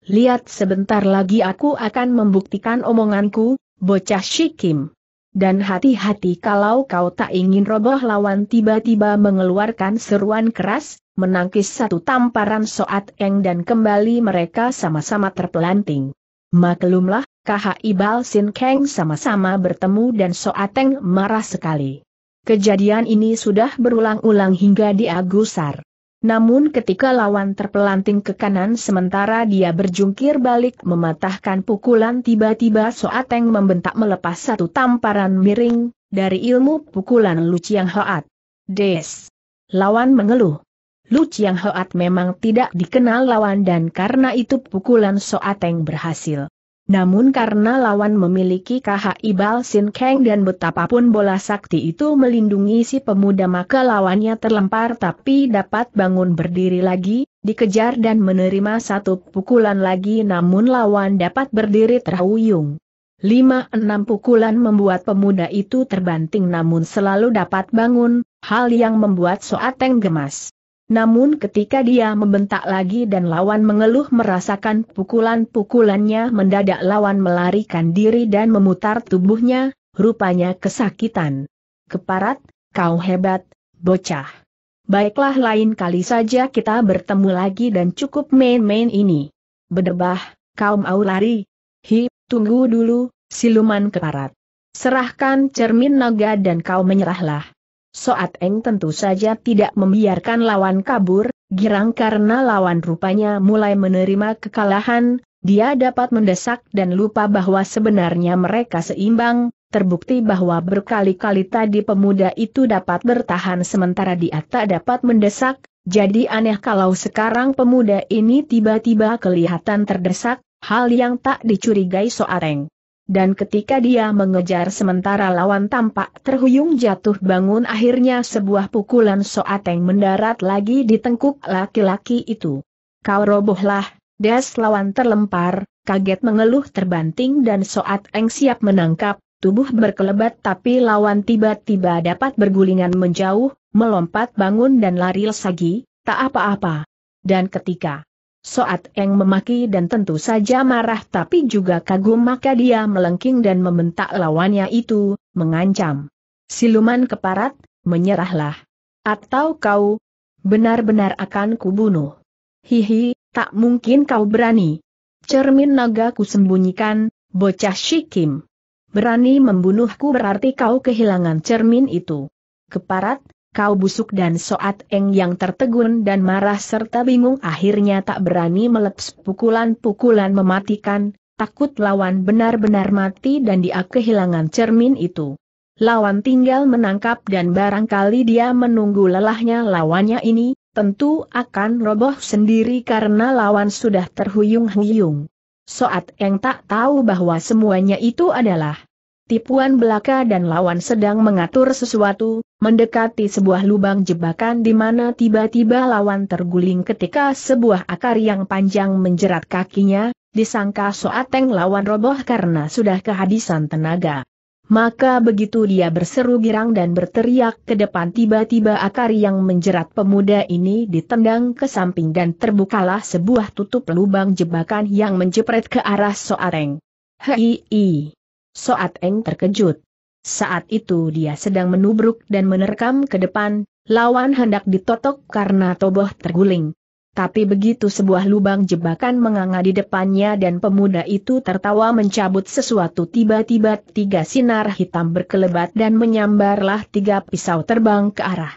Lihat sebentar lagi aku akan membuktikan omonganku, bocah Shikim. Dan hati-hati kalau kau tak ingin roboh. Lawan tiba-tiba mengeluarkan seruan keras, menangkis satu tamparan Soat Eng dan kembali mereka sama-sama terpelanting. Maklumlah, Kaha Ibal Sin Kang sama-sama bertemu dan Soat Eng marah sekali. Kejadian ini sudah berulang-ulang hingga dia gusar. Namun ketika lawan terpelanting ke kanan sementara dia berjungkir balik mematahkan pukulan, tiba-tiba Soat Eng membentak melepas satu tamparan miring dari ilmu pukulan Lu Ciang Hoat. Des! Lawan mengeluh. Lu Ciang Hoat memang tidak dikenal lawan dan karena itu pukulan Soat Eng berhasil. Namun karena lawan memiliki Kaha Ibal Sin Keng dan betapapun bola sakti itu melindungi si pemuda, maka lawannya terlempar tapi dapat bangun berdiri lagi, dikejar dan menerima satu pukulan lagi namun lawan dapat berdiri terhuyung. 5-6 pukulan membuat pemuda itu terbanting namun selalu dapat bangun, hal yang membuat Soat Eng gemas. Namun ketika dia membentak lagi dan lawan mengeluh merasakan pukulan-pukulannya, mendadak lawan melarikan diri dan memutar tubuhnya, rupanya kesakitan. Keparat, kau hebat, bocah. Baiklah lain kali saja kita bertemu lagi dan cukup main-main ini. Berdebah, kau mau lari? Hi, tunggu dulu, siluman keparat. Serahkan cermin naga dan kau menyerahlah. Soat Eng tentu saja tidak membiarkan lawan kabur, girang karena lawan rupanya mulai menerima kekalahan, dia dapat mendesak dan lupa bahwa sebenarnya mereka seimbang, terbukti bahwa berkali-kali tadi pemuda itu dapat bertahan sementara dia tak dapat mendesak, jadi aneh kalau sekarang pemuda ini tiba-tiba kelihatan terdesak, hal yang tak dicurigai Soat Eng. Dan ketika dia mengejar sementara lawan tampak terhuyung jatuh bangun, akhirnya sebuah pukulan Soat Eng mendarat lagi di tengkuk laki-laki itu. Kau robohlah, des! Lawan terlempar, kaget mengeluh terbanting dan Soat Eng siap menangkap, tubuh berkelebat tapi lawan tiba-tiba dapat bergulingan menjauh, melompat bangun dan lari lagi, tak apa-apa. Dan ketika Soat Eng memaki dan tentu saja marah tapi juga kagum, maka dia melengking dan membentak lawannya itu, mengancam. Siluman keparat, menyerahlah. Atau kau benar-benar akan kubunuh. Hihi, tak mungkin kau berani. Cermin naga ku sembunyikan, bocah Shikim. Berani membunuhku berarti kau kehilangan cermin itu. Keparat, kau busuk! Dan Soat Eng yang tertegun dan marah serta bingung akhirnya tak berani melepas pukulan-pukulan mematikan, takut lawan benar-benar mati dan dia kehilangan cermin itu. Lawan tinggal menangkap dan barangkali dia menunggu lelahnya lawannya ini, tentu akan roboh sendiri karena lawan sudah terhuyung-huyung. Soat Eng tak tahu bahwa semuanya itu adalah tipuan belaka dan lawan sedang mengatur sesuatu, mendekati sebuah lubang jebakan di mana tiba-tiba lawan terguling ketika sebuah akar yang panjang menjerat kakinya, disangka Soat Eng lawan roboh karena sudah kehabisan tenaga. Maka begitu dia berseru girang dan berteriak ke depan, tiba-tiba akar yang menjerat pemuda ini ditendang ke samping dan terbukalah sebuah tutup lubang jebakan yang menjepret ke arah Soat Eng. Hei! Soat Eng terkejut. Saat itu dia sedang menubruk dan menerkam ke depan, lawan hendak ditotok karena tubuh terguling. Tapi begitu sebuah lubang jebakan menganga di depannya dan pemuda itu tertawa mencabut sesuatu, tiba-tiba tiga sinar hitam berkelebat dan menyambarlah tiga pisau terbang ke arah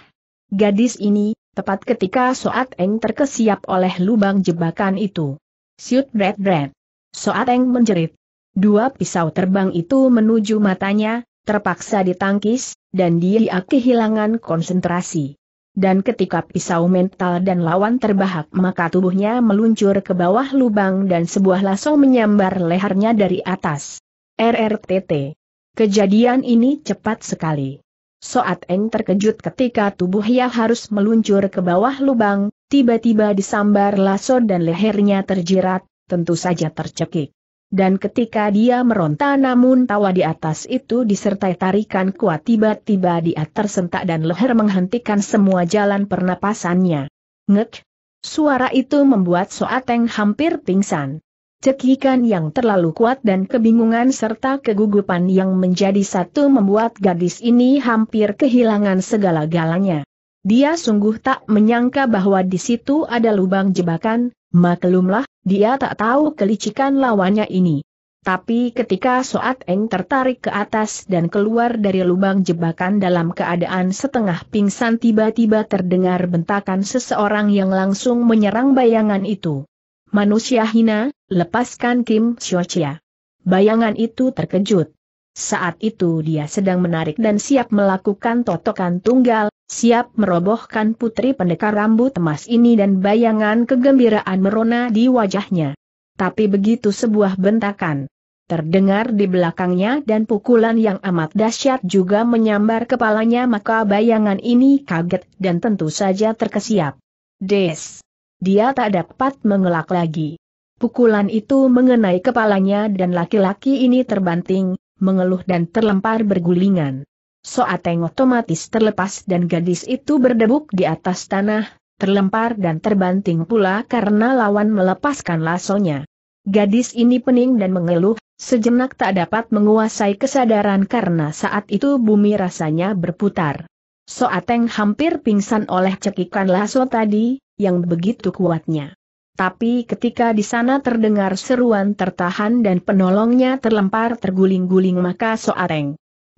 gadis ini, tepat ketika Soat Eng terkesiap oleh lubang jebakan itu. Siut bret bret! Soat Eng menjerit. Dua pisau terbang itu menuju matanya, terpaksa ditangkis, dan dia kehilangan konsentrasi. Dan ketika pisau mental dan lawan terbahak maka tubuhnya meluncur ke bawah lubang dan sebuah lasso menyambar lehernya dari atas. RRTT. Kejadian ini cepat sekali. Soat Eng terkejut ketika tubuhnya harus meluncur ke bawah lubang, tiba-tiba disambar lasso dan lehernya terjerat, tentu saja tercekik. Dan ketika dia meronta namun tawa di atas itu disertai tarikan kuat, tiba-tiba dia tersentak dan leher menghentikan semua jalan pernapasannya. Ngek! Suara itu membuat Soat Eng hampir pingsan. Cekikan yang terlalu kuat dan kebingungan serta kegugupan yang menjadi satu membuat gadis ini hampir kehilangan segala-galanya. Dia sungguh tak menyangka bahwa di situ ada lubang jebakan, maklumlah, dia tak tahu kelicikan lawannya ini. Tapi ketika Soat Eng tertarik ke atas dan keluar dari lubang jebakan dalam keadaan setengah pingsan, tiba-tiba terdengar bentakan seseorang yang langsung menyerang bayangan itu. "Manusia hina, lepaskan Kim Xiaochia!" Bayangan itu terkejut. Saat itu dia sedang menarik dan siap melakukan totokan tunggal, siap merobohkan putri pendekar rambut emas ini, dan bayangan kegembiraan merona di wajahnya. Tapi begitu sebuah bentakan terdengar di belakangnya dan pukulan yang amat dahsyat juga menyambar kepalanya, maka bayangan ini kaget dan tentu saja terkesiap. Des! Dia tak dapat mengelak lagi. Pukulan itu mengenai kepalanya dan laki-laki ini terbanting, mengeluh dan terlempar bergulingan. Soat Eng otomatis terlepas dan gadis itu berdebuk di atas tanah, terlempar dan terbanting pula karena lawan melepaskan lasonya. Gadis ini pening dan mengeluh, sejenak tak dapat menguasai kesadaran karena saat itu bumi rasanya berputar. Soat Eng hampir pingsan oleh cekikan laso tadi, yang begitu kuatnya. Tapi ketika di sana terdengar seruan tertahan dan penolongnya terlempar terguling-guling, maka Soat Eng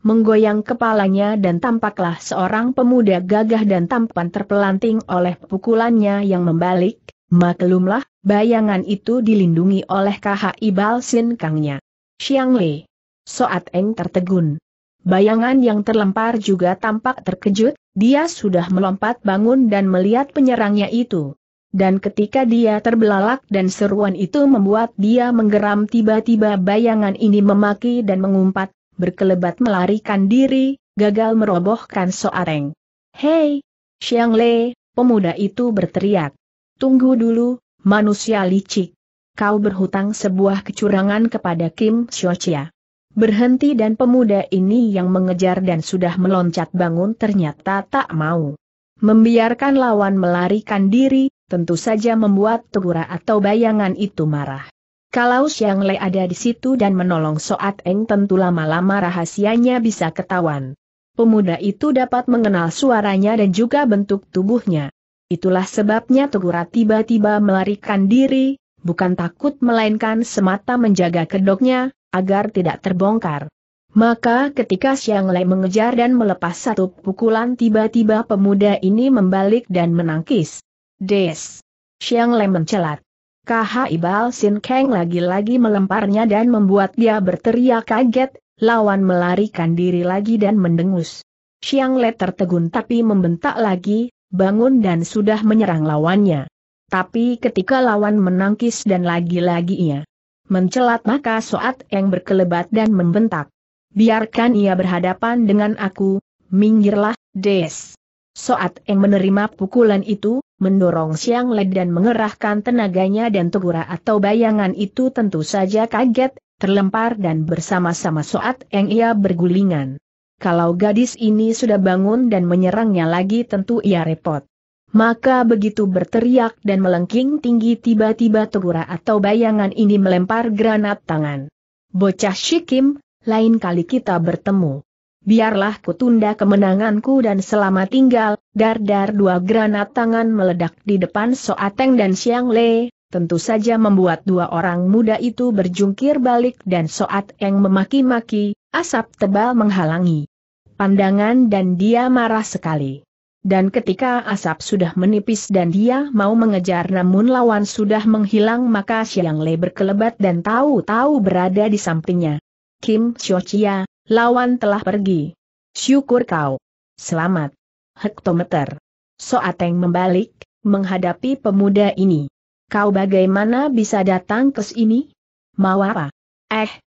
menggoyang kepalanya dan tampaklah seorang pemuda gagah dan tampan terpelanting oleh pukulannya yang membalik. Maklumlah, bayangan itu dilindungi oleh Kaha Ibal Sin Kangnya. "Siang Le!" Soat Eng tertegun. Bayangan yang terlempar juga tampak terkejut, dia sudah melompat bangun dan melihat penyerangnya itu. Dan ketika dia terbelalak dan seruan itu membuat dia menggeram, tiba-tiba bayangan ini memaki dan mengumpat, berkelebat melarikan diri, gagal merobohkan Soat Eng. "Hei, Siang Le!" pemuda itu berteriak. "Tunggu dulu, manusia licik. Kau berhutang sebuah kecurangan kepada Kim Xiaochia. Berhenti!" Dan pemuda ini yang mengejar dan sudah meloncat bangun ternyata tak mau membiarkan lawan melarikan diri, tentu saja membuat Togura atau bayangan itu marah. Kalau Siang Le ada di situ dan menolong Soat Eng, tentu lama-lama rahasianya bisa ketahuan. Pemuda itu dapat mengenal suaranya dan juga bentuk tubuhnya. Itulah sebabnya Togura tiba-tiba melarikan diri, bukan takut melainkan semata menjaga kedoknya, agar tidak terbongkar. Maka ketika Siang Le mengejar dan melepas satu pukulan, tiba-tiba pemuda ini membalik dan menangkis. Des! Siang Le mencelat. Kaha Ibal Sin Keng lagi-lagi melemparnya dan membuat dia berteriak kaget, lawan melarikan diri lagi dan mendengus. Siang Le tertegun tapi membentak lagi, bangun dan sudah menyerang lawannya. Tapi ketika lawan menangkis dan lagi-lagi ia mencelat, maka Soat Eng berkelebat dan membentak. "Biarkan ia berhadapan dengan aku, minggirlah!" Des! Soat Eng menerima pukulan itu, mendorong Siang Le dan mengerahkan tenaganya, dan Togura atau bayangan itu tentu saja kaget, terlempar dan bersama-sama Soat Eng ia bergulingan. Kalau gadis ini sudah bangun dan menyerangnya lagi, tentu ia repot. Maka begitu berteriak dan melengking tinggi, tiba-tiba Togura atau bayangan ini melempar granat tangan. "Bocah Shikim, lain kali kita bertemu, biarlah kutunda kemenanganku dan selama tinggal!" Dar-dar dua granat tangan meledak di depan Soat Eng dan Siang Le, tentu saja membuat dua orang muda itu berjungkir balik dan Soat Eng memaki-maki, asap tebal menghalangi pandangan dan dia marah sekali. Dan ketika asap sudah menipis dan dia mau mengejar namun lawan sudah menghilang, maka Siang Le berkelebat dan tahu-tahu berada di sampingnya. "Kim Xiaochia, lawan telah pergi. Syukur kau selamat." Hektometer. Soat Eng membalik, menghadapi pemuda ini. "Kau bagaimana bisa datang ke sini? Mau apa?"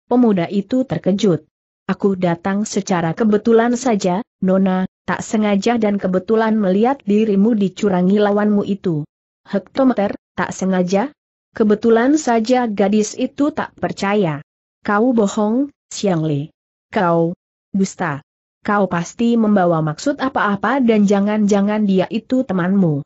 Pemuda itu terkejut. "Aku datang secara kebetulan saja, Nona, tak sengaja dan kebetulan melihat dirimu dicurangi lawanmu itu." Hektometer. "Tak sengaja? Kebetulan saja?" Gadis itu tak percaya. "Kau bohong, Siang Le. Kau dusta. Kau pasti membawa maksud apa-apa dan jangan-jangan dia itu temanmu."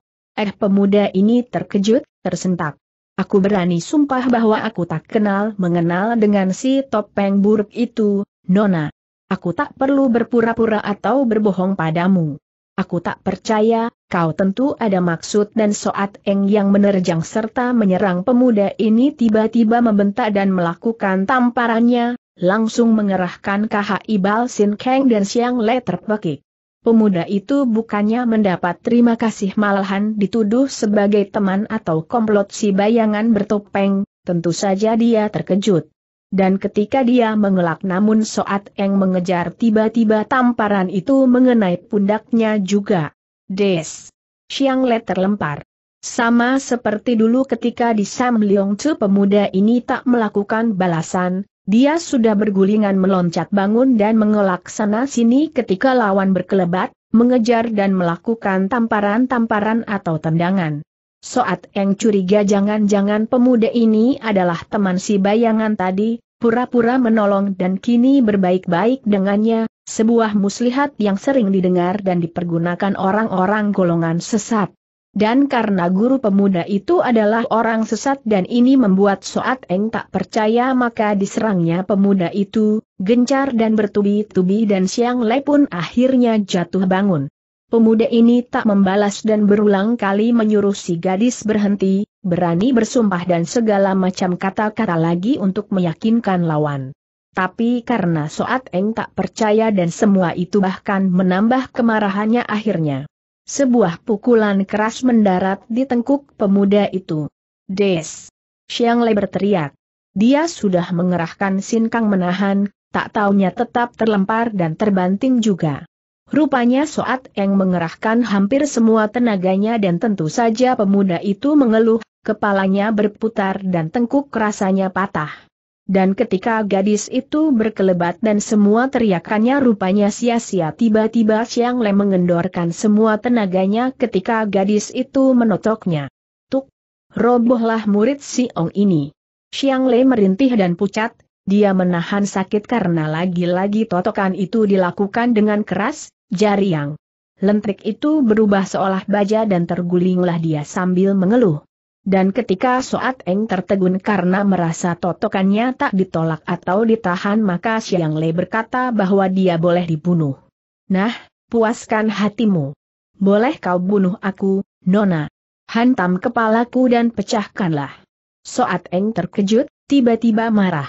Pemuda ini terkejut, tersentak. "Aku berani sumpah bahwa aku tak kenal mengenal dengan si topeng buruk itu, Nona. Aku tak perlu berpura-pura atau berbohong padamu." Aku tak percaya, kau tentu ada maksud." Dan Soat Eng yang menerjang serta menyerang pemuda ini tiba-tiba membentak dan melakukan tamparannya, langsung mengerahkan Kaha Ibal Sin Keng dan Siang Le terpekik. Pemuda itu bukannya mendapat terima kasih malahan dituduh sebagai teman atau komplot si bayangan bertopeng, tentu saja dia terkejut. Dan ketika dia mengelak namun Soat Eng mengejar tiba-tiba tamparan itu mengenai pundaknya juga. Des! Siang Le terlempar. Sama seperti dulu ketika di Sam Liong Cu pemuda ini tak melakukan balasan, dia sudah bergulingan meloncat bangun dan mengelak sana-sini ketika lawan berkelebat, mengejar dan melakukan tamparan-tamparan atau tendangan. Soat Eng curiga jangan-jangan pemuda ini adalah teman si bayangan tadi, pura-pura menolong dan kini berbaik-baik dengannya, sebuah muslihat yang sering didengar dan dipergunakan orang-orang golongan sesat. Dan karena guru pemuda itu adalah orang sesat dan ini membuat Soat Eng tak percaya maka diserangnya pemuda itu, gencar dan bertubi-tubi dan Siang Le pun akhirnya jatuh bangun. Pemuda ini tak membalas dan berulang kali menyuruh si gadis berhenti, berani bersumpah dan segala macam kata-kata lagi untuk meyakinkan lawan. Tapi karena Soat Eng tak percaya dan semua itu bahkan menambah kemarahannya akhirnya. Sebuah pukulan keras mendarat di tengkuk pemuda itu. Des! Siang Le berteriak. Dia sudah mengerahkan Sin Kang menahan, tak taunya tetap terlempar dan terbanting juga. Rupanya Soat Eng mengerahkan hampir semua tenaganya dan tentu saja pemuda itu mengeluh, kepalanya berputar dan tengkuk rasanya patah. Dan ketika gadis itu berkelebat dan semua teriakannya rupanya sia-sia tiba-tiba Siang Le mengendorkan semua tenaganya ketika gadis itu menotoknya. Tuk! Robohlah murid Si Ong ini. Siang Le merintih dan pucat, dia menahan sakit karena lagi-lagi totokan itu dilakukan dengan keras. Jari yang lentrik itu berubah seolah baja dan tergulinglah dia sambil mengeluh. Dan ketika Soat Eng tertegun karena merasa totokannya tak ditolak atau ditahan maka Siang Le berkata bahwa dia boleh dibunuh. "Nah, puaskan hatimu. Boleh kau bunuh aku, Nona. Hantam kepalaku dan pecahkanlah." Soat Eng terkejut, tiba-tiba marah.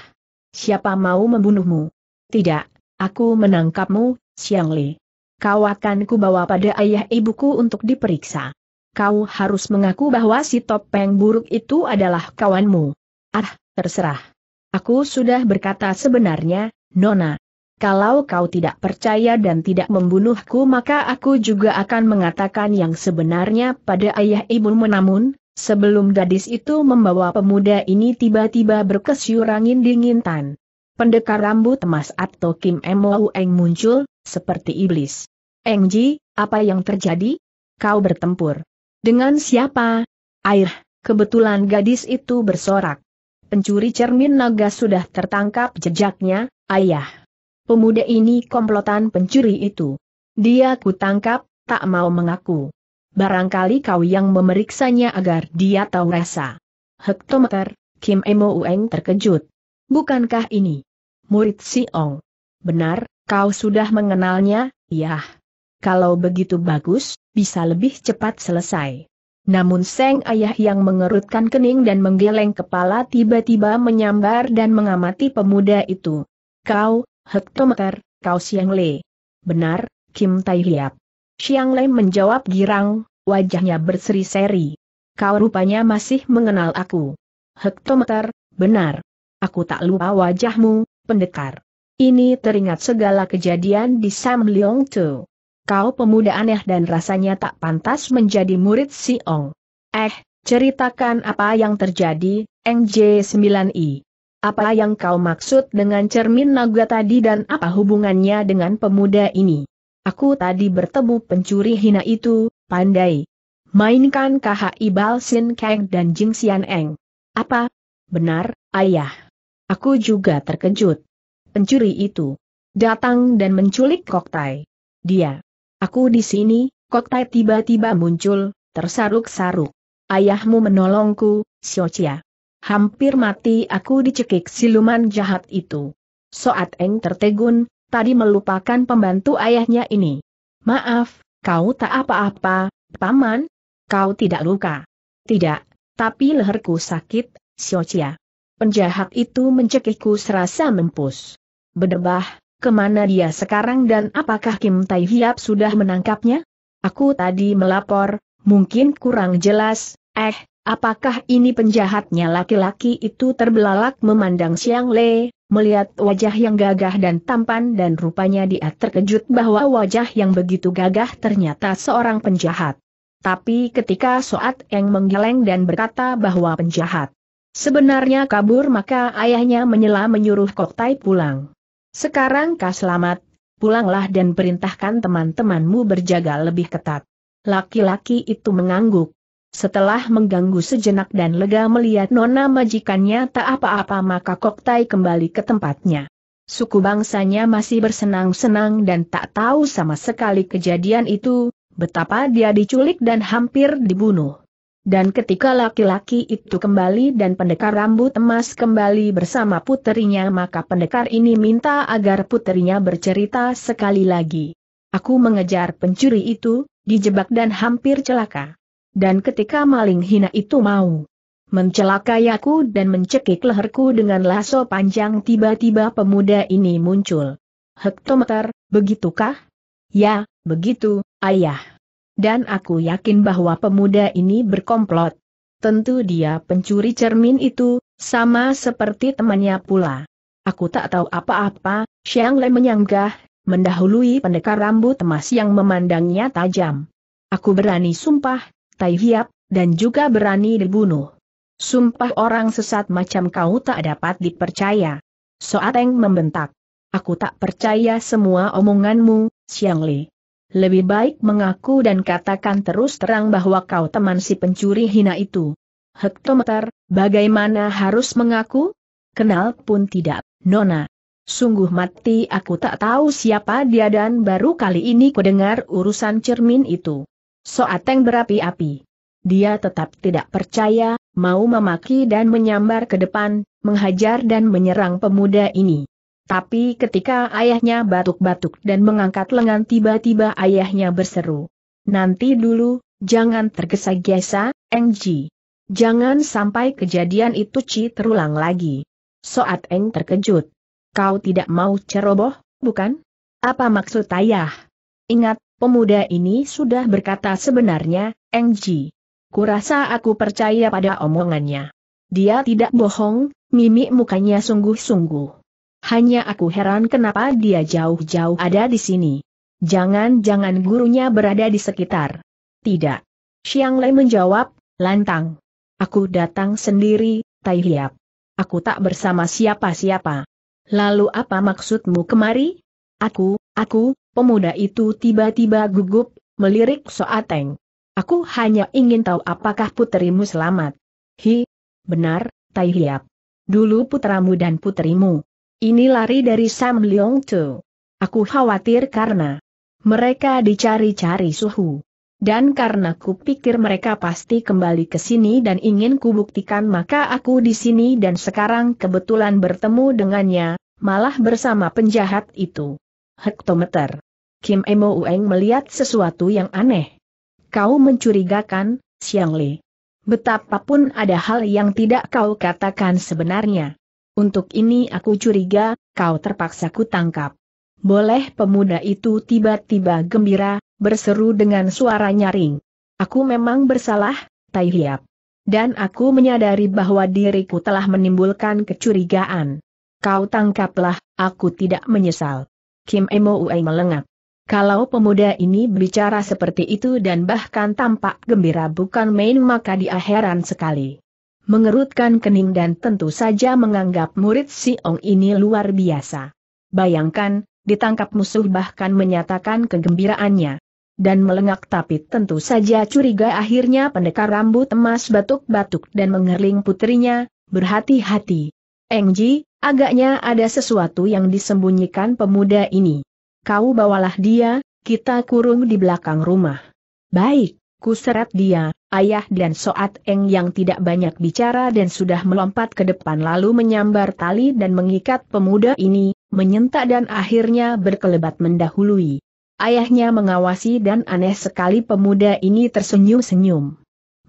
"Siapa mau membunuhmu? Tidak, aku menangkapmu, Siang Le. Kau akan kubawa pada ayah ibuku untuk diperiksa. Kau harus mengaku bahwa si topeng buruk itu adalah kawanmu." "Ah, terserah. Aku sudah berkata sebenarnya, Nona. Kalau kau tidak percaya dan tidak membunuhku maka aku juga akan mengatakan yang sebenarnya pada ayah ibumu." Namun, sebelum gadis itu membawa pemuda ini tiba-tiba berkesyur angin dingin Tan Pendekar Rambut Emas atau Kim Mo Eng muncul, seperti iblis. "Engji, apa yang terjadi? Kau bertempur dengan siapa?" "Air, kebetulan gadis itu bersorak. Pencuri cermin naga sudah tertangkap jejaknya, ayah. Pemuda ini komplotan pencuri itu. Dia kutangkap, tak mau mengaku. Barangkali kau yang memeriksanya agar dia tahu rasa." "Hektometer." Kim Mo Eng terkejut. "Bukankah ini murid Si Ong?" "Benar, kau sudah mengenalnya." "Yah. Kalau begitu bagus, bisa lebih cepat selesai." Namun Seng Ayah yang mengerutkan kening dan menggeleng kepala tiba-tiba menyambar dan mengamati pemuda itu. "Kau, Hektometer, kau Siang Le." "Benar, Kim Tai Hiap." Siang Le menjawab girang, wajahnya berseri-seri. "Kau rupanya masih mengenal aku." "Hektometer, benar. Aku tak lupa wajahmu, pendekar. Ini teringat segala kejadian di Sam Liong Cu. Kau pemuda aneh dan rasanya tak pantas menjadi murid Si Ong. Ceritakan apa yang terjadi, NJ9I. Apa yang kau maksud dengan cermin naga tadi dan apa hubungannya dengan pemuda ini?" "Aku tadi bertemu pencuri hina itu, pandai mainkan Kaha Ibal Sin Kang dan Jing Sian Eng." "Apa? Benar, ayah. Aku juga terkejut. Pencuri itu datang dan menculik Kok Tai. Dia. Aku di sini." Kok Tai tiba-tiba muncul, tersaruk-saruk. "Ayahmu menolongku, Siocia. Hampir mati aku dicekik siluman jahat itu." Soat Eng tertegun, tadi melupakan pembantu ayahnya ini. "Maaf, Kau tak apa-apa, Paman? Kau tidak luka? Tidak, tapi leherku sakit, Siocia. Penjahat itu mencekikku serasa mempus. Bedebah, kemana dia sekarang dan apakah Kim Tai Hiap sudah menangkapnya? Aku tadi melapor, mungkin kurang jelas, apakah ini penjahatnya? Laki-laki itu terbelalak memandang Siang Le, melihat wajah yang gagah dan tampan, dan rupanya dia terkejut bahwa wajah yang begitu gagah ternyata seorang penjahat. Tapi ketika Soat Eng menggeleng dan berkata bahwa penjahat sebenarnya kabur, maka ayahnya menyela menyuruh Kok Tai pulang. Sekarang kau selamat, pulanglah dan perintahkan teman-temanmu berjaga lebih ketat. Laki-laki itu mengangguk. Setelah mengganggu sejenak dan lega melihat nona majikannya tak apa-apa, maka Kok Tai kembali ke tempatnya. Suku bangsanya masih bersenang-senang dan tak tahu sama sekali kejadian itu, betapa dia diculik dan hampir dibunuh. Dan ketika laki-laki itu kembali dan pendekar rambut emas kembali bersama puterinya, maka pendekar ini minta agar puterinya bercerita sekali lagi. Aku mengejar pencuri itu, dijebak dan hampir celaka. Dan ketika maling hina itu mau mencelakai aku dan mencekik leherku dengan lasso panjang, tiba-tiba pemuda ini muncul. Hektometer, begitukah? Ya, begitu, ayah. Dan aku yakin bahwa pemuda ini berkomplot. Tentu dia pencuri cermin itu, sama seperti temannya pula. Aku tak tahu apa-apa, Siang Le menyanggah, mendahului pendekar rambut emas yang memandangnya tajam. Aku berani sumpah, Tai Hiap, dan juga berani dibunuh. Sumpah orang sesat macam kau tak dapat dipercaya. Soat Eng membentak. Aku tak percaya semua omonganmu, Siang Le. Lebih baik mengaku dan katakan terus terang bahwa kau teman si pencuri hina itu. Hektometer, bagaimana harus mengaku? Kenal pun tidak, Nona. Sungguh mati aku tak tahu siapa dia dan baru kali ini kudengar urusan cermin itu. Soat Eng berapi-api. Dia tetap tidak percaya, mau memaki dan menyambar ke depan, menghajar dan menyerang pemuda ini. Tapi ketika ayahnya batuk-batuk dan mengangkat lengan, tiba-tiba ayahnya berseru. Nanti dulu, jangan tergesa-gesa, Engji. Jangan sampai kejadian itu terulang lagi. Soat Eng terkejut. Kau tidak mau ceroboh, bukan? Apa maksud ayah? Ingat, pemuda ini sudah berkata sebenarnya, Engji. Kurasa aku percaya pada omongannya. Dia tidak bohong, mimik mukanya sungguh-sungguh. Hanya aku heran kenapa dia jauh-jauh ada di sini. Jangan-jangan gurunya berada di sekitar. Tidak. Siang Le menjawab, lantang. Aku datang sendiri, Tai Hiap. Aku tak bersama siapa-siapa. Lalu apa maksudmu kemari? Pemuda itu tiba-tiba gugup, melirik Soat Eng. Aku hanya ingin tahu apakah putrimu selamat. Benar, Tai Hiap. Dulu putramu dan putrimu ini lari dari Sam Liong Cu. Aku khawatir karena mereka dicari-cari suhu. Dan karena kupikir mereka pasti kembali ke sini dan ingin kubuktikan, maka aku di sini dan sekarang kebetulan bertemu dengannya, malah bersama penjahat itu. Hektometer. Kim Mo Eng melihat sesuatu yang aneh. Kau mencurigakan, Siang Le. Betapapun ada hal yang tidak kau katakan sebenarnya. Untuk ini aku curiga, kau terpaksa kutangkap. Boleh? Pemuda itu tiba-tiba gembira, berseru dengan suara nyaring. Aku memang bersalah, Tai Hiap. Dan aku menyadari bahwa diriku telah menimbulkan kecurigaan. Kau tangkaplah, aku tidak menyesal. Kim Mo Eng melengak. Kalau pemuda ini bicara seperti itu dan bahkan tampak gembira bukan main, maka dia heran sekali. Mengerutkan kening dan tentu saja menganggap murid Si Ong ini luar biasa. Bayangkan, ditangkap musuh bahkan menyatakan kegembiraannya. Dan melengak tapi tentu saja curiga. Akhirnya pendekar rambut emas batuk-batuk dan mengerling putrinya, berhati-hati. Engji, agaknya ada sesuatu yang disembunyikan pemuda ini. Kau bawalah dia, kita kurung di belakang rumah. Baik, kuseret dia. Ayah dan Soat Eng yang tidak banyak bicara dan sudah melompat ke depan lalu menyambar tali dan mengikat pemuda ini, menyentak dan akhirnya berkelebat mendahului. Ayahnya mengawasi dan aneh sekali pemuda ini tersenyum-senyum.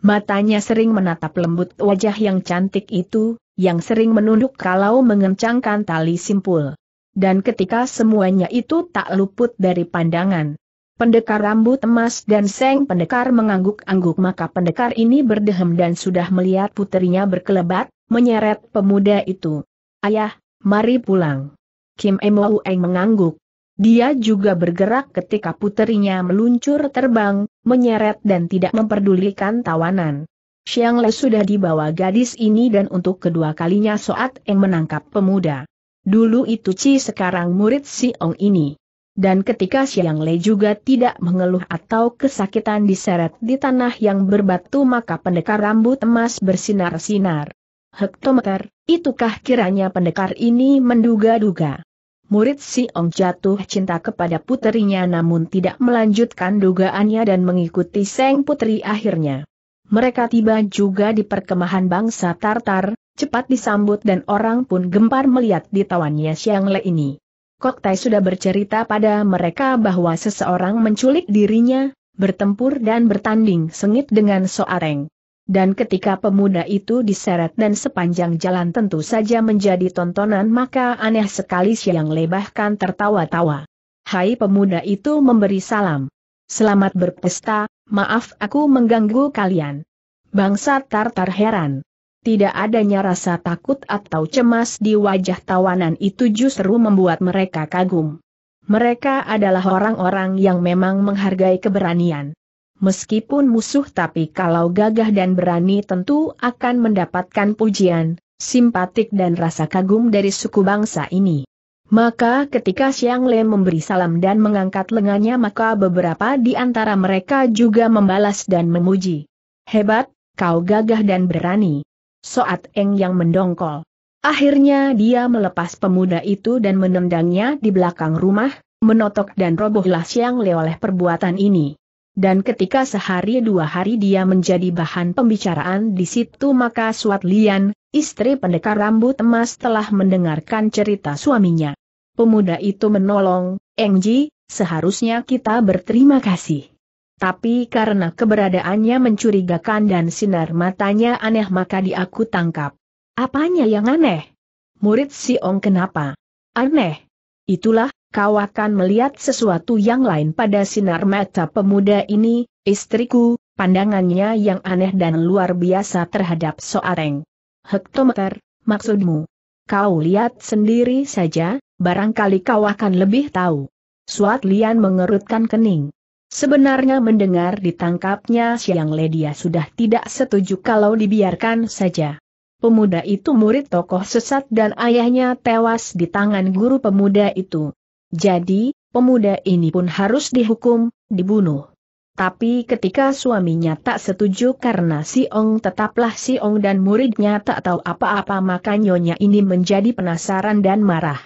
Matanya sering menatap lembut wajah yang cantik itu, yang sering menunduk kalau mengencangkan tali simpul. Dan ketika semuanya itu tak luput dari pandangan Pendekar Rambut Emas dan Seng Pendekar mengangguk-angguk, maka pendekar ini berdehem dan sudah melihat puterinya berkelebat, menyeret pemuda itu. "Ayah, mari pulang." Kim Mo Eng mengangguk. Dia juga bergerak ketika puterinya meluncur terbang, menyeret dan tidak memperdulikan tawanan. Siang Le sudah dibawa gadis ini dan untuk kedua kalinya Soat Eng menangkap pemuda. Dulu itu Ci, sekarang murid Si Ong ini. Dan ketika Siang Le juga tidak mengeluh atau kesakitan diseret di tanah yang berbatu, maka Pendekar Rambut Emas bersinar-sinar. Hektometer, itukah kiranya pendekar ini menduga-duga? Murid Si Ong jatuh cinta kepada puterinya namun tidak melanjutkan dugaannya dan mengikuti Seng Putri akhirnya. Mereka tiba juga di perkemahan bangsa Tartar, cepat disambut dan orang pun gempar melihat ditawannya Siang Le ini. Kok Tai sudah bercerita pada mereka bahwa seseorang menculik dirinya, bertempur dan bertanding sengit dengan Soat Eng. Dan ketika pemuda itu diseret dan sepanjang jalan tentu saja menjadi tontonan, maka aneh sekali Siang Le bahkan tertawa-tawa. "Hai," pemuda itu memberi salam. "Selamat berpesta, maaf aku mengganggu kalian." Bangsa Tartar heran. Tidak adanya rasa takut atau cemas di wajah tawanan itu justru membuat mereka kagum. Mereka adalah orang-orang yang memang menghargai keberanian. Meskipun musuh tapi kalau gagah dan berani tentu akan mendapatkan pujian, simpatik dan rasa kagum dari suku bangsa ini. Maka ketika Siang Le memberi salam dan mengangkat lengannya, maka beberapa di antara mereka juga membalas dan memuji. "Hebat, kau gagah dan berani." Soat Eng yang mendongkol. Akhirnya dia melepas pemuda itu dan menendangnya di belakang rumah, menotok dan robohlah Siang Le oleh perbuatan ini. Dan ketika sehari dua hari dia menjadi bahan pembicaraan di situ, maka Soat Lian, istri Pendekar Rambut Emas, telah mendengarkan cerita suaminya. Pemuda itu menolong, "Eng Ji, seharusnya kita berterima kasih. Tapi karena keberadaannya mencurigakan dan sinar matanya aneh maka dia aku tangkap." "Apanya yang aneh?" "Murid Si Ong." "Kenapa aneh?" "Itulah, kau akan melihat sesuatu yang lain pada sinar mata pemuda ini, istriku, pandangannya yang aneh dan luar biasa terhadap Soat Eng." "Hektometer, maksudmu?" "Kau lihat sendiri saja, barangkali kau akan lebih tahu." Soat Lian mengerutkan kening. Sebenarnya mendengar ditangkapnya Siang Le dia sudah tidak setuju kalau dibiarkan saja. Pemuda itu murid tokoh sesat dan ayahnya tewas di tangan guru pemuda itu. Jadi, pemuda ini pun harus dihukum, dibunuh. Tapi ketika suaminya tak setuju karena Si Ong tetaplah Si Ong dan muridnya tak tahu apa-apa, maka nyonya ini menjadi penasaran dan marah.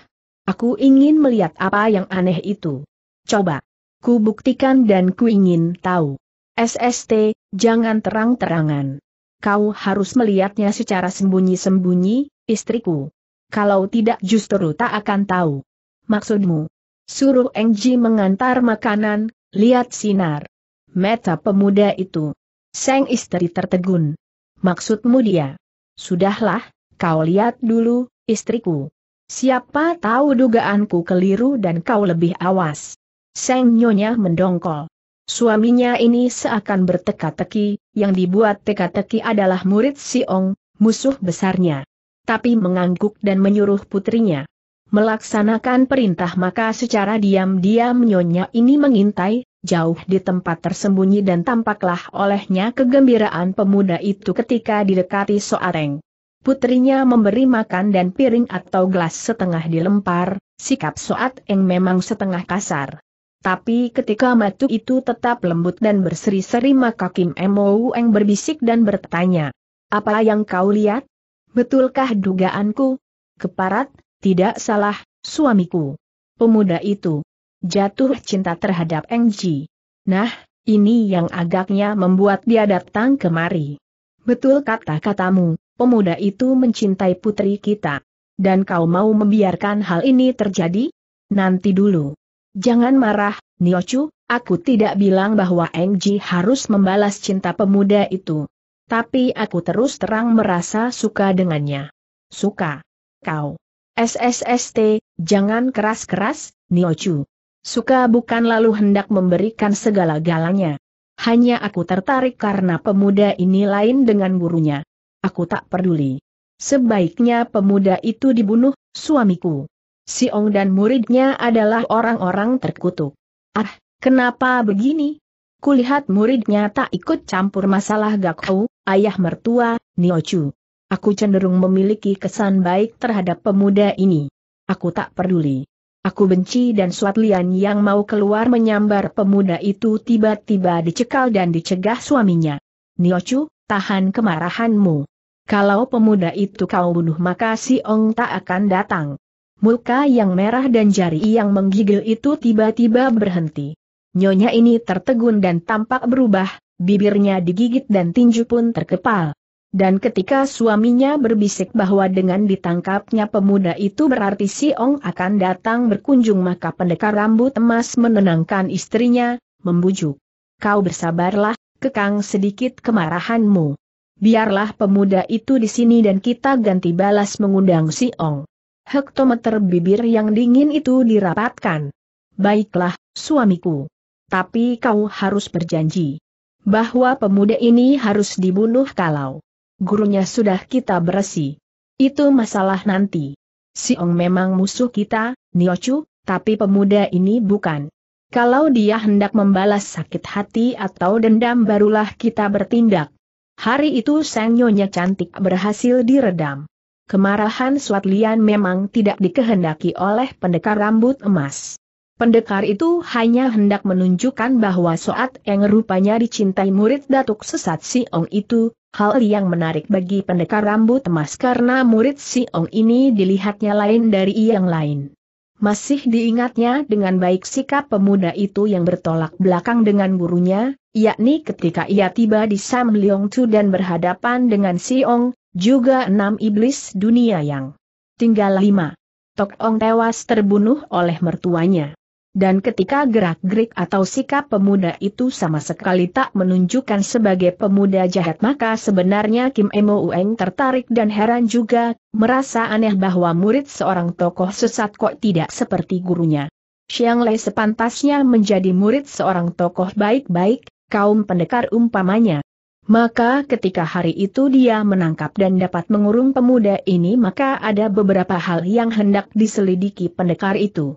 "Aku ingin melihat apa yang aneh itu. Coba. Ku buktikan dan ku ingin tahu." "SST, jangan terang-terangan. Kau harus melihatnya secara sembunyi-sembunyi, istriku. Kalau tidak justru tak akan tahu." "Maksudmu?" "Suruh Eng Ji mengantar makanan, lihat sinar mata pemuda itu." Sang istri tertegun. "Maksudmu dia?" "Sudahlah, kau lihat dulu, istriku. Siapa tahu dugaanku keliru dan kau lebih awas." Sang nyonya mendongkol. Suaminya ini seakan berteka-teki, yang dibuat teka-teki adalah murid Si Ong, musuh besarnya. Tapi mengangguk dan menyuruh putrinya melaksanakan perintah, maka secara diam-diam nyonya ini mengintai, jauh di tempat tersembunyi dan tampaklah olehnya kegembiraan pemuda itu ketika didekati Soat Eng. Putrinya memberi makan dan piring atau gelas setengah dilempar, sikap Soat Eng memang setengah kasar. Tapi ketika matu itu tetap lembut dan berseri-seri, maka Kim Mo Eng berbisik dan bertanya, "Apa yang kau lihat? Betulkah dugaanku?" "Keparat, tidak salah, suamiku." "Pemuda itu jatuh cinta terhadap Eng Ji. Nah, ini yang agaknya membuat dia datang kemari." "Betul kata-katamu, pemuda itu mencintai putri kita. Dan kau mau membiarkan hal ini terjadi?" "Nanti dulu. Jangan marah, Nio Chu, aku tidak bilang bahwa Eng Ji harus membalas cinta pemuda itu. Tapi aku terus terang merasa suka dengannya. Suka. Kau. SSST, jangan keras-keras, Nio Chu. Suka bukan lalu hendak memberikan segala-galanya. Hanya aku tertarik karena pemuda ini lain dengan gurunya. Aku tak peduli. Sebaiknya pemuda itu dibunuh, suamiku. Si Ong dan muridnya adalah orang-orang terkutuk. Ah, kenapa begini? Kulihat muridnya tak ikut campur masalah Gakau, ayah mertua, Nio Chu. Aku cenderung memiliki kesan baik terhadap pemuda ini. Aku tak peduli. Aku benci dan Soat Lian yang mau keluar menyambar pemuda itu tiba-tiba dicekal dan dicegah suaminya. Nio Chu, tahan kemarahanmu. Kalau pemuda itu kau bunuh maka Si Ong tak akan datang. Muka yang merah dan jari yang menggigil itu tiba-tiba berhenti. Nyonya ini tertegun dan tampak berubah, bibirnya digigit dan tinju pun terkepal. Dan ketika suaminya berbisik bahwa dengan ditangkapnya pemuda itu berarti Si Ong akan datang berkunjung maka pendekar rambut emas menenangkan istrinya, membujuk. Kau bersabarlah, kekang sedikit kemarahanmu. Biarlah pemuda itu di sini dan kita ganti balas mengundang Si Ong. Hektometer bibir yang dingin itu dirapatkan. Baiklah, suamiku. Tapi kau harus berjanji bahwa pemuda ini harus dibunuh kalau gurunya sudah kita bersih. Itu masalah nanti. Si Ong memang musuh kita, Nio Chu, tapi pemuda ini bukan. Kalau dia hendak membalas sakit hati atau dendam barulah kita bertindak. Hari itu sang nyonya cantik berhasil diredam. Kemarahan Soat Lian memang tidak dikehendaki oleh pendekar rambut emas. Pendekar itu hanya hendak menunjukkan bahwa Soat Eng rupanya dicintai murid Datuk Sesat Si Ong itu, hal yang menarik bagi pendekar rambut emas karena murid Si Ong ini dilihatnya lain dari yang lain. Masih diingatnya dengan baik sikap pemuda itu yang bertolak belakang dengan gurunya, yakni ketika ia tiba di Sam Liong Cu dan berhadapan dengan Si Ong, juga 6 iblis dunia yang tinggal 5. Tok Ong tewas terbunuh oleh mertuanya. Dan ketika gerak-gerik atau sikap pemuda itu sama sekali tak menunjukkan sebagai pemuda jahat maka sebenarnya Kim Mo Eng tertarik dan heran juga, merasa aneh bahwa murid seorang tokoh sesat kok tidak seperti gurunya. Siang Le sepantasnya menjadi murid seorang tokoh baik-baik, kaum pendekar umpamanya. Maka ketika hari itu dia menangkap dan dapat mengurung pemuda ini maka ada beberapa hal yang hendak diselidiki pendekar itu.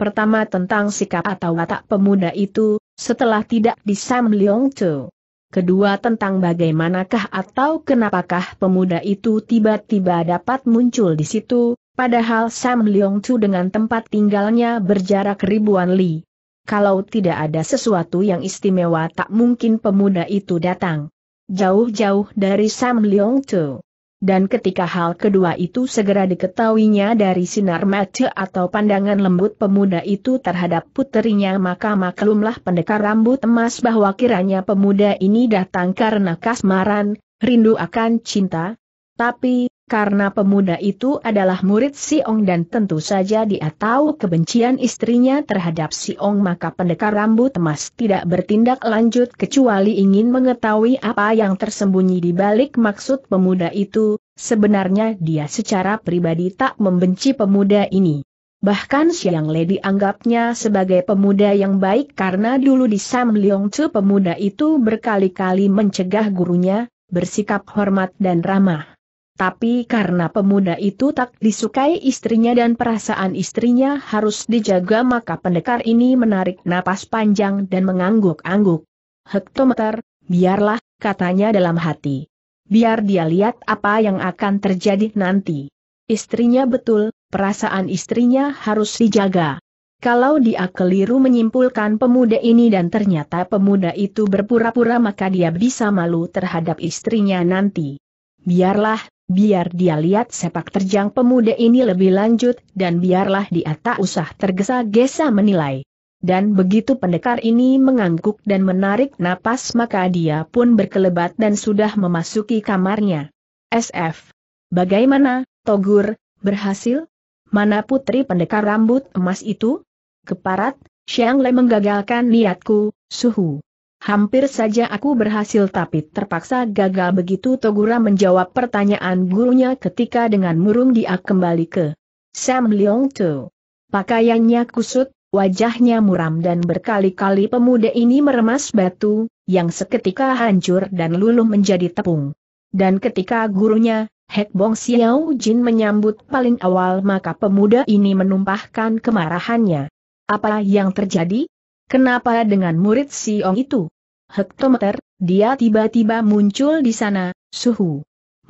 Pertama tentang sikap atau watak pemuda itu, setelah tidak di Sam Liong Cu. Kedua tentang bagaimanakah atau kenapakah pemuda itu tiba-tiba dapat muncul di situ, padahal Sam Liong Cu dengan tempat tinggalnya berjarak ribuan li. Kalau tidak ada sesuatu yang istimewa tak mungkin pemuda itu datang jauh-jauh dari Sam Liong Cu. Dan ketika hal kedua itu segera diketahuinya dari sinar mata atau pandangan lembut pemuda itu terhadap puterinya maka maklumlah pendekar rambut emas bahwa kiranya pemuda ini datang karena kasmaran, rindu akan cinta. Tapi, karena pemuda itu adalah murid Si Ong dan tentu saja dia tahu kebencian istrinya terhadap Si Ong maka pendekar rambut emas tidak bertindak lanjut kecuali ingin mengetahui apa yang tersembunyi di balik maksud pemuda itu. Sebenarnya dia secara pribadi tak membenci pemuda ini. Bahkan Siang Le dianggapnya sebagai pemuda yang baik karena dulu di Sam Liong Cu pemuda itu berkali-kali mencegah gurunya, bersikap hormat dan ramah. Tapi karena pemuda itu tak disukai istrinya dan perasaan istrinya harus dijaga maka pendekar ini menarik napas panjang dan mengangguk-angguk. Hektometer, biarlah, katanya dalam hati. Biar dia lihat apa yang akan terjadi nanti. Istrinya betul, perasaan istrinya harus dijaga. Kalau dia keliru menyimpulkan pemuda ini dan ternyata pemuda itu berpura-pura maka dia bisa malu terhadap istrinya nanti. Biarlah. Biar dia lihat sepak terjang pemuda ini lebih lanjut dan biarlah dia tak usah tergesa-gesa menilai. Dan begitu pendekar ini mengangguk dan menarik napas maka dia pun berkelebat dan sudah memasuki kamarnya. SF. Bagaimana, Togur, berhasil? Mana putri pendekar rambut emas itu? Keparat, Siang Le menggagalkan niatku, suhu. Hampir saja aku berhasil tapi terpaksa gagal, begitu Togura menjawab pertanyaan gurunya ketika dengan murung dia kembali ke Sam Liong Cu. Pakaiannya kusut, wajahnya muram dan berkali-kali pemuda ini meremas batu, yang seketika hancur dan luluh menjadi tepung. Dan ketika gurunya, Hek Bong Siao Jin menyambut paling awal maka pemuda ini menumpahkan kemarahannya. Apa yang terjadi? Kenapa dengan murid Si Ong itu? Hektometer, dia tiba-tiba muncul di sana, suhu.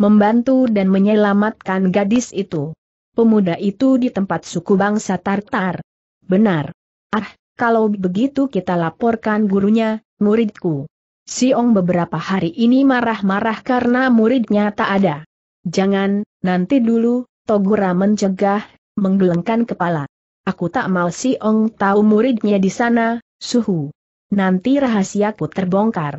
Membantu dan menyelamatkan gadis itu. Pemuda itu di tempat suku bangsa Tartar. Benar. Ah, kalau begitu kita laporkan gurunya, muridku. Si Ong beberapa hari ini marah-marah karena muridnya tak ada. Jangan, nanti dulu, Togura mencegah, menggelengkan kepala. Aku tak mau Si Ong tahu muridnya di sana, suhu. Nanti rahasiaku terbongkar.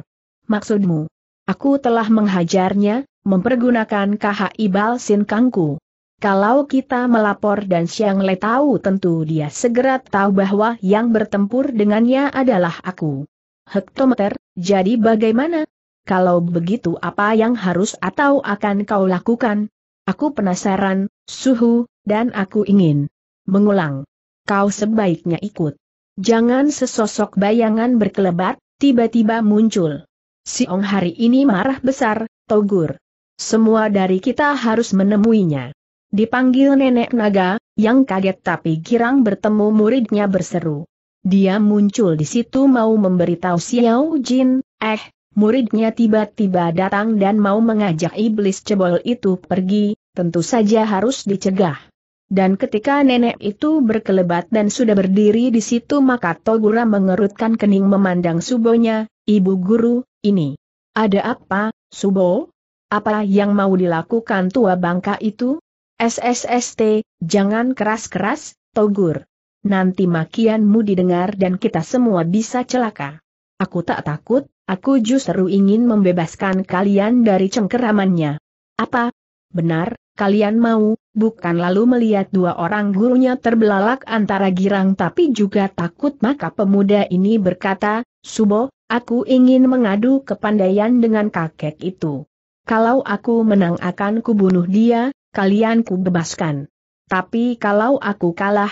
Maksudmu? Aku telah menghajarnya, mempergunakan Kaha Ibal Sin Kangku. Kalau kita melapor dan Siang Le tahu tentu dia segera tahu bahwa yang bertempur dengannya adalah aku. Hektometer, jadi bagaimana? Kalau begitu apa yang harus atau akan kau lakukan? Aku penasaran, suhu, dan aku ingin mengulang. Kau sebaiknya ikut. Jangan sesosok bayangan berkelebat, tiba-tiba muncul. Si Ong hari ini marah besar, Togur. Semua dari kita harus menemuinya. Dipanggil Nenek Naga, yang kaget tapi girang bertemu muridnya berseru. Dia muncul di situ mau memberitahu Xiao Jin, muridnya tiba-tiba datang dan mau mengajak iblis cebol itu pergi, tentu saja harus dicegah. Dan ketika nenek itu berkelebat dan sudah berdiri di situ maka Togura mengerutkan kening memandang Subonya, ibu guru, ini. Ada apa, Subo? Apa yang mau dilakukan tua bangka itu? SSST, jangan keras-keras, Togur. Nanti makianmu didengar dan kita semua bisa celaka. Aku tak takut, aku justru ingin membebaskan kalian dari cengkeramannya. Apa? Benar, kalian mau, bukan? Lalu melihat dua orang gurunya terbelalak antara girang tapi juga takut maka pemuda ini berkata, Subo, aku ingin mengadu kepandaian dengan kakek itu. Kalau aku menang akan kubunuh dia. Kalian ku bebaskan. Tapi kalau aku kalah,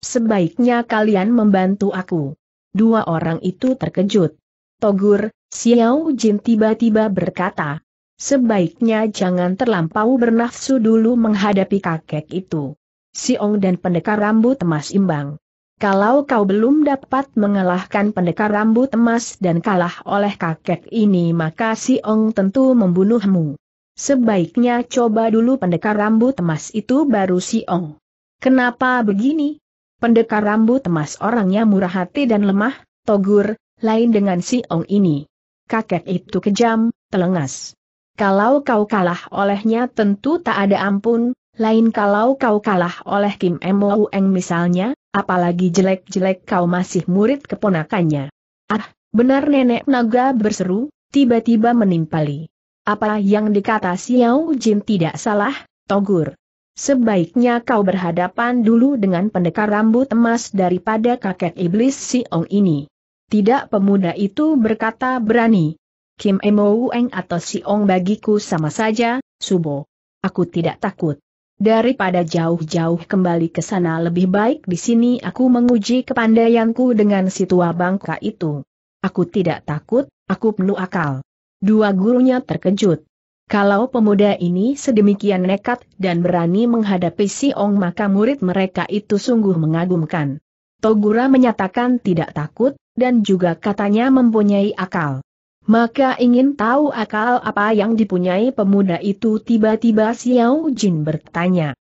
sebaiknya kalian membantu aku. Dua orang itu terkejut. Togur, Xiao Jin tiba-tiba berkata, sebaiknya jangan terlampau bernafsu dulu menghadapi kakek itu. Si Ong dan pendekar rambut emas imbang. Kalau kau belum dapat mengalahkan pendekar rambut emas dan kalah oleh kakek ini maka Si Ong tentu membunuhmu. Sebaiknya coba dulu pendekar rambut emas itu baru Si Ong. Kenapa begini? Pendekar rambut emas orangnya murah hati dan lemah, Togur, lain dengan Si Ong ini. Kakek itu kejam, telengas. Kalau kau kalah olehnya tentu tak ada ampun, lain kalau kau kalah oleh Kim Mo Eng misalnya, apalagi jelek-jelek kau masih murid keponakannya. Ah, benar, Nenek Naga berseru, tiba-tiba menimpali. Apa yang dikata Xiao Jin tidak salah, Togur. Sebaiknya kau berhadapan dulu dengan pendekar rambut emas daripada kakek iblis Si Ong ini. Tidak, pemuda itu berkata berani. Kim Mo Eng atau Si Ong bagiku sama saja, Subo. Aku tidak takut. Daripada jauh-jauh kembali ke sana lebih baik di sini aku menguji kepandaianku dengan si tua bangka itu. Aku tidak takut, aku penuh akal. Dua gurunya terkejut. Kalau pemuda ini sedemikian nekat dan berani menghadapi Si Ong maka murid mereka itu sungguh mengagumkan. Togura menyatakan tidak takut, dan juga katanya mempunyai akal. Maka ingin tahu akal apa yang dipunyai pemuda itu, tiba-tiba Xiao Jin bertanya.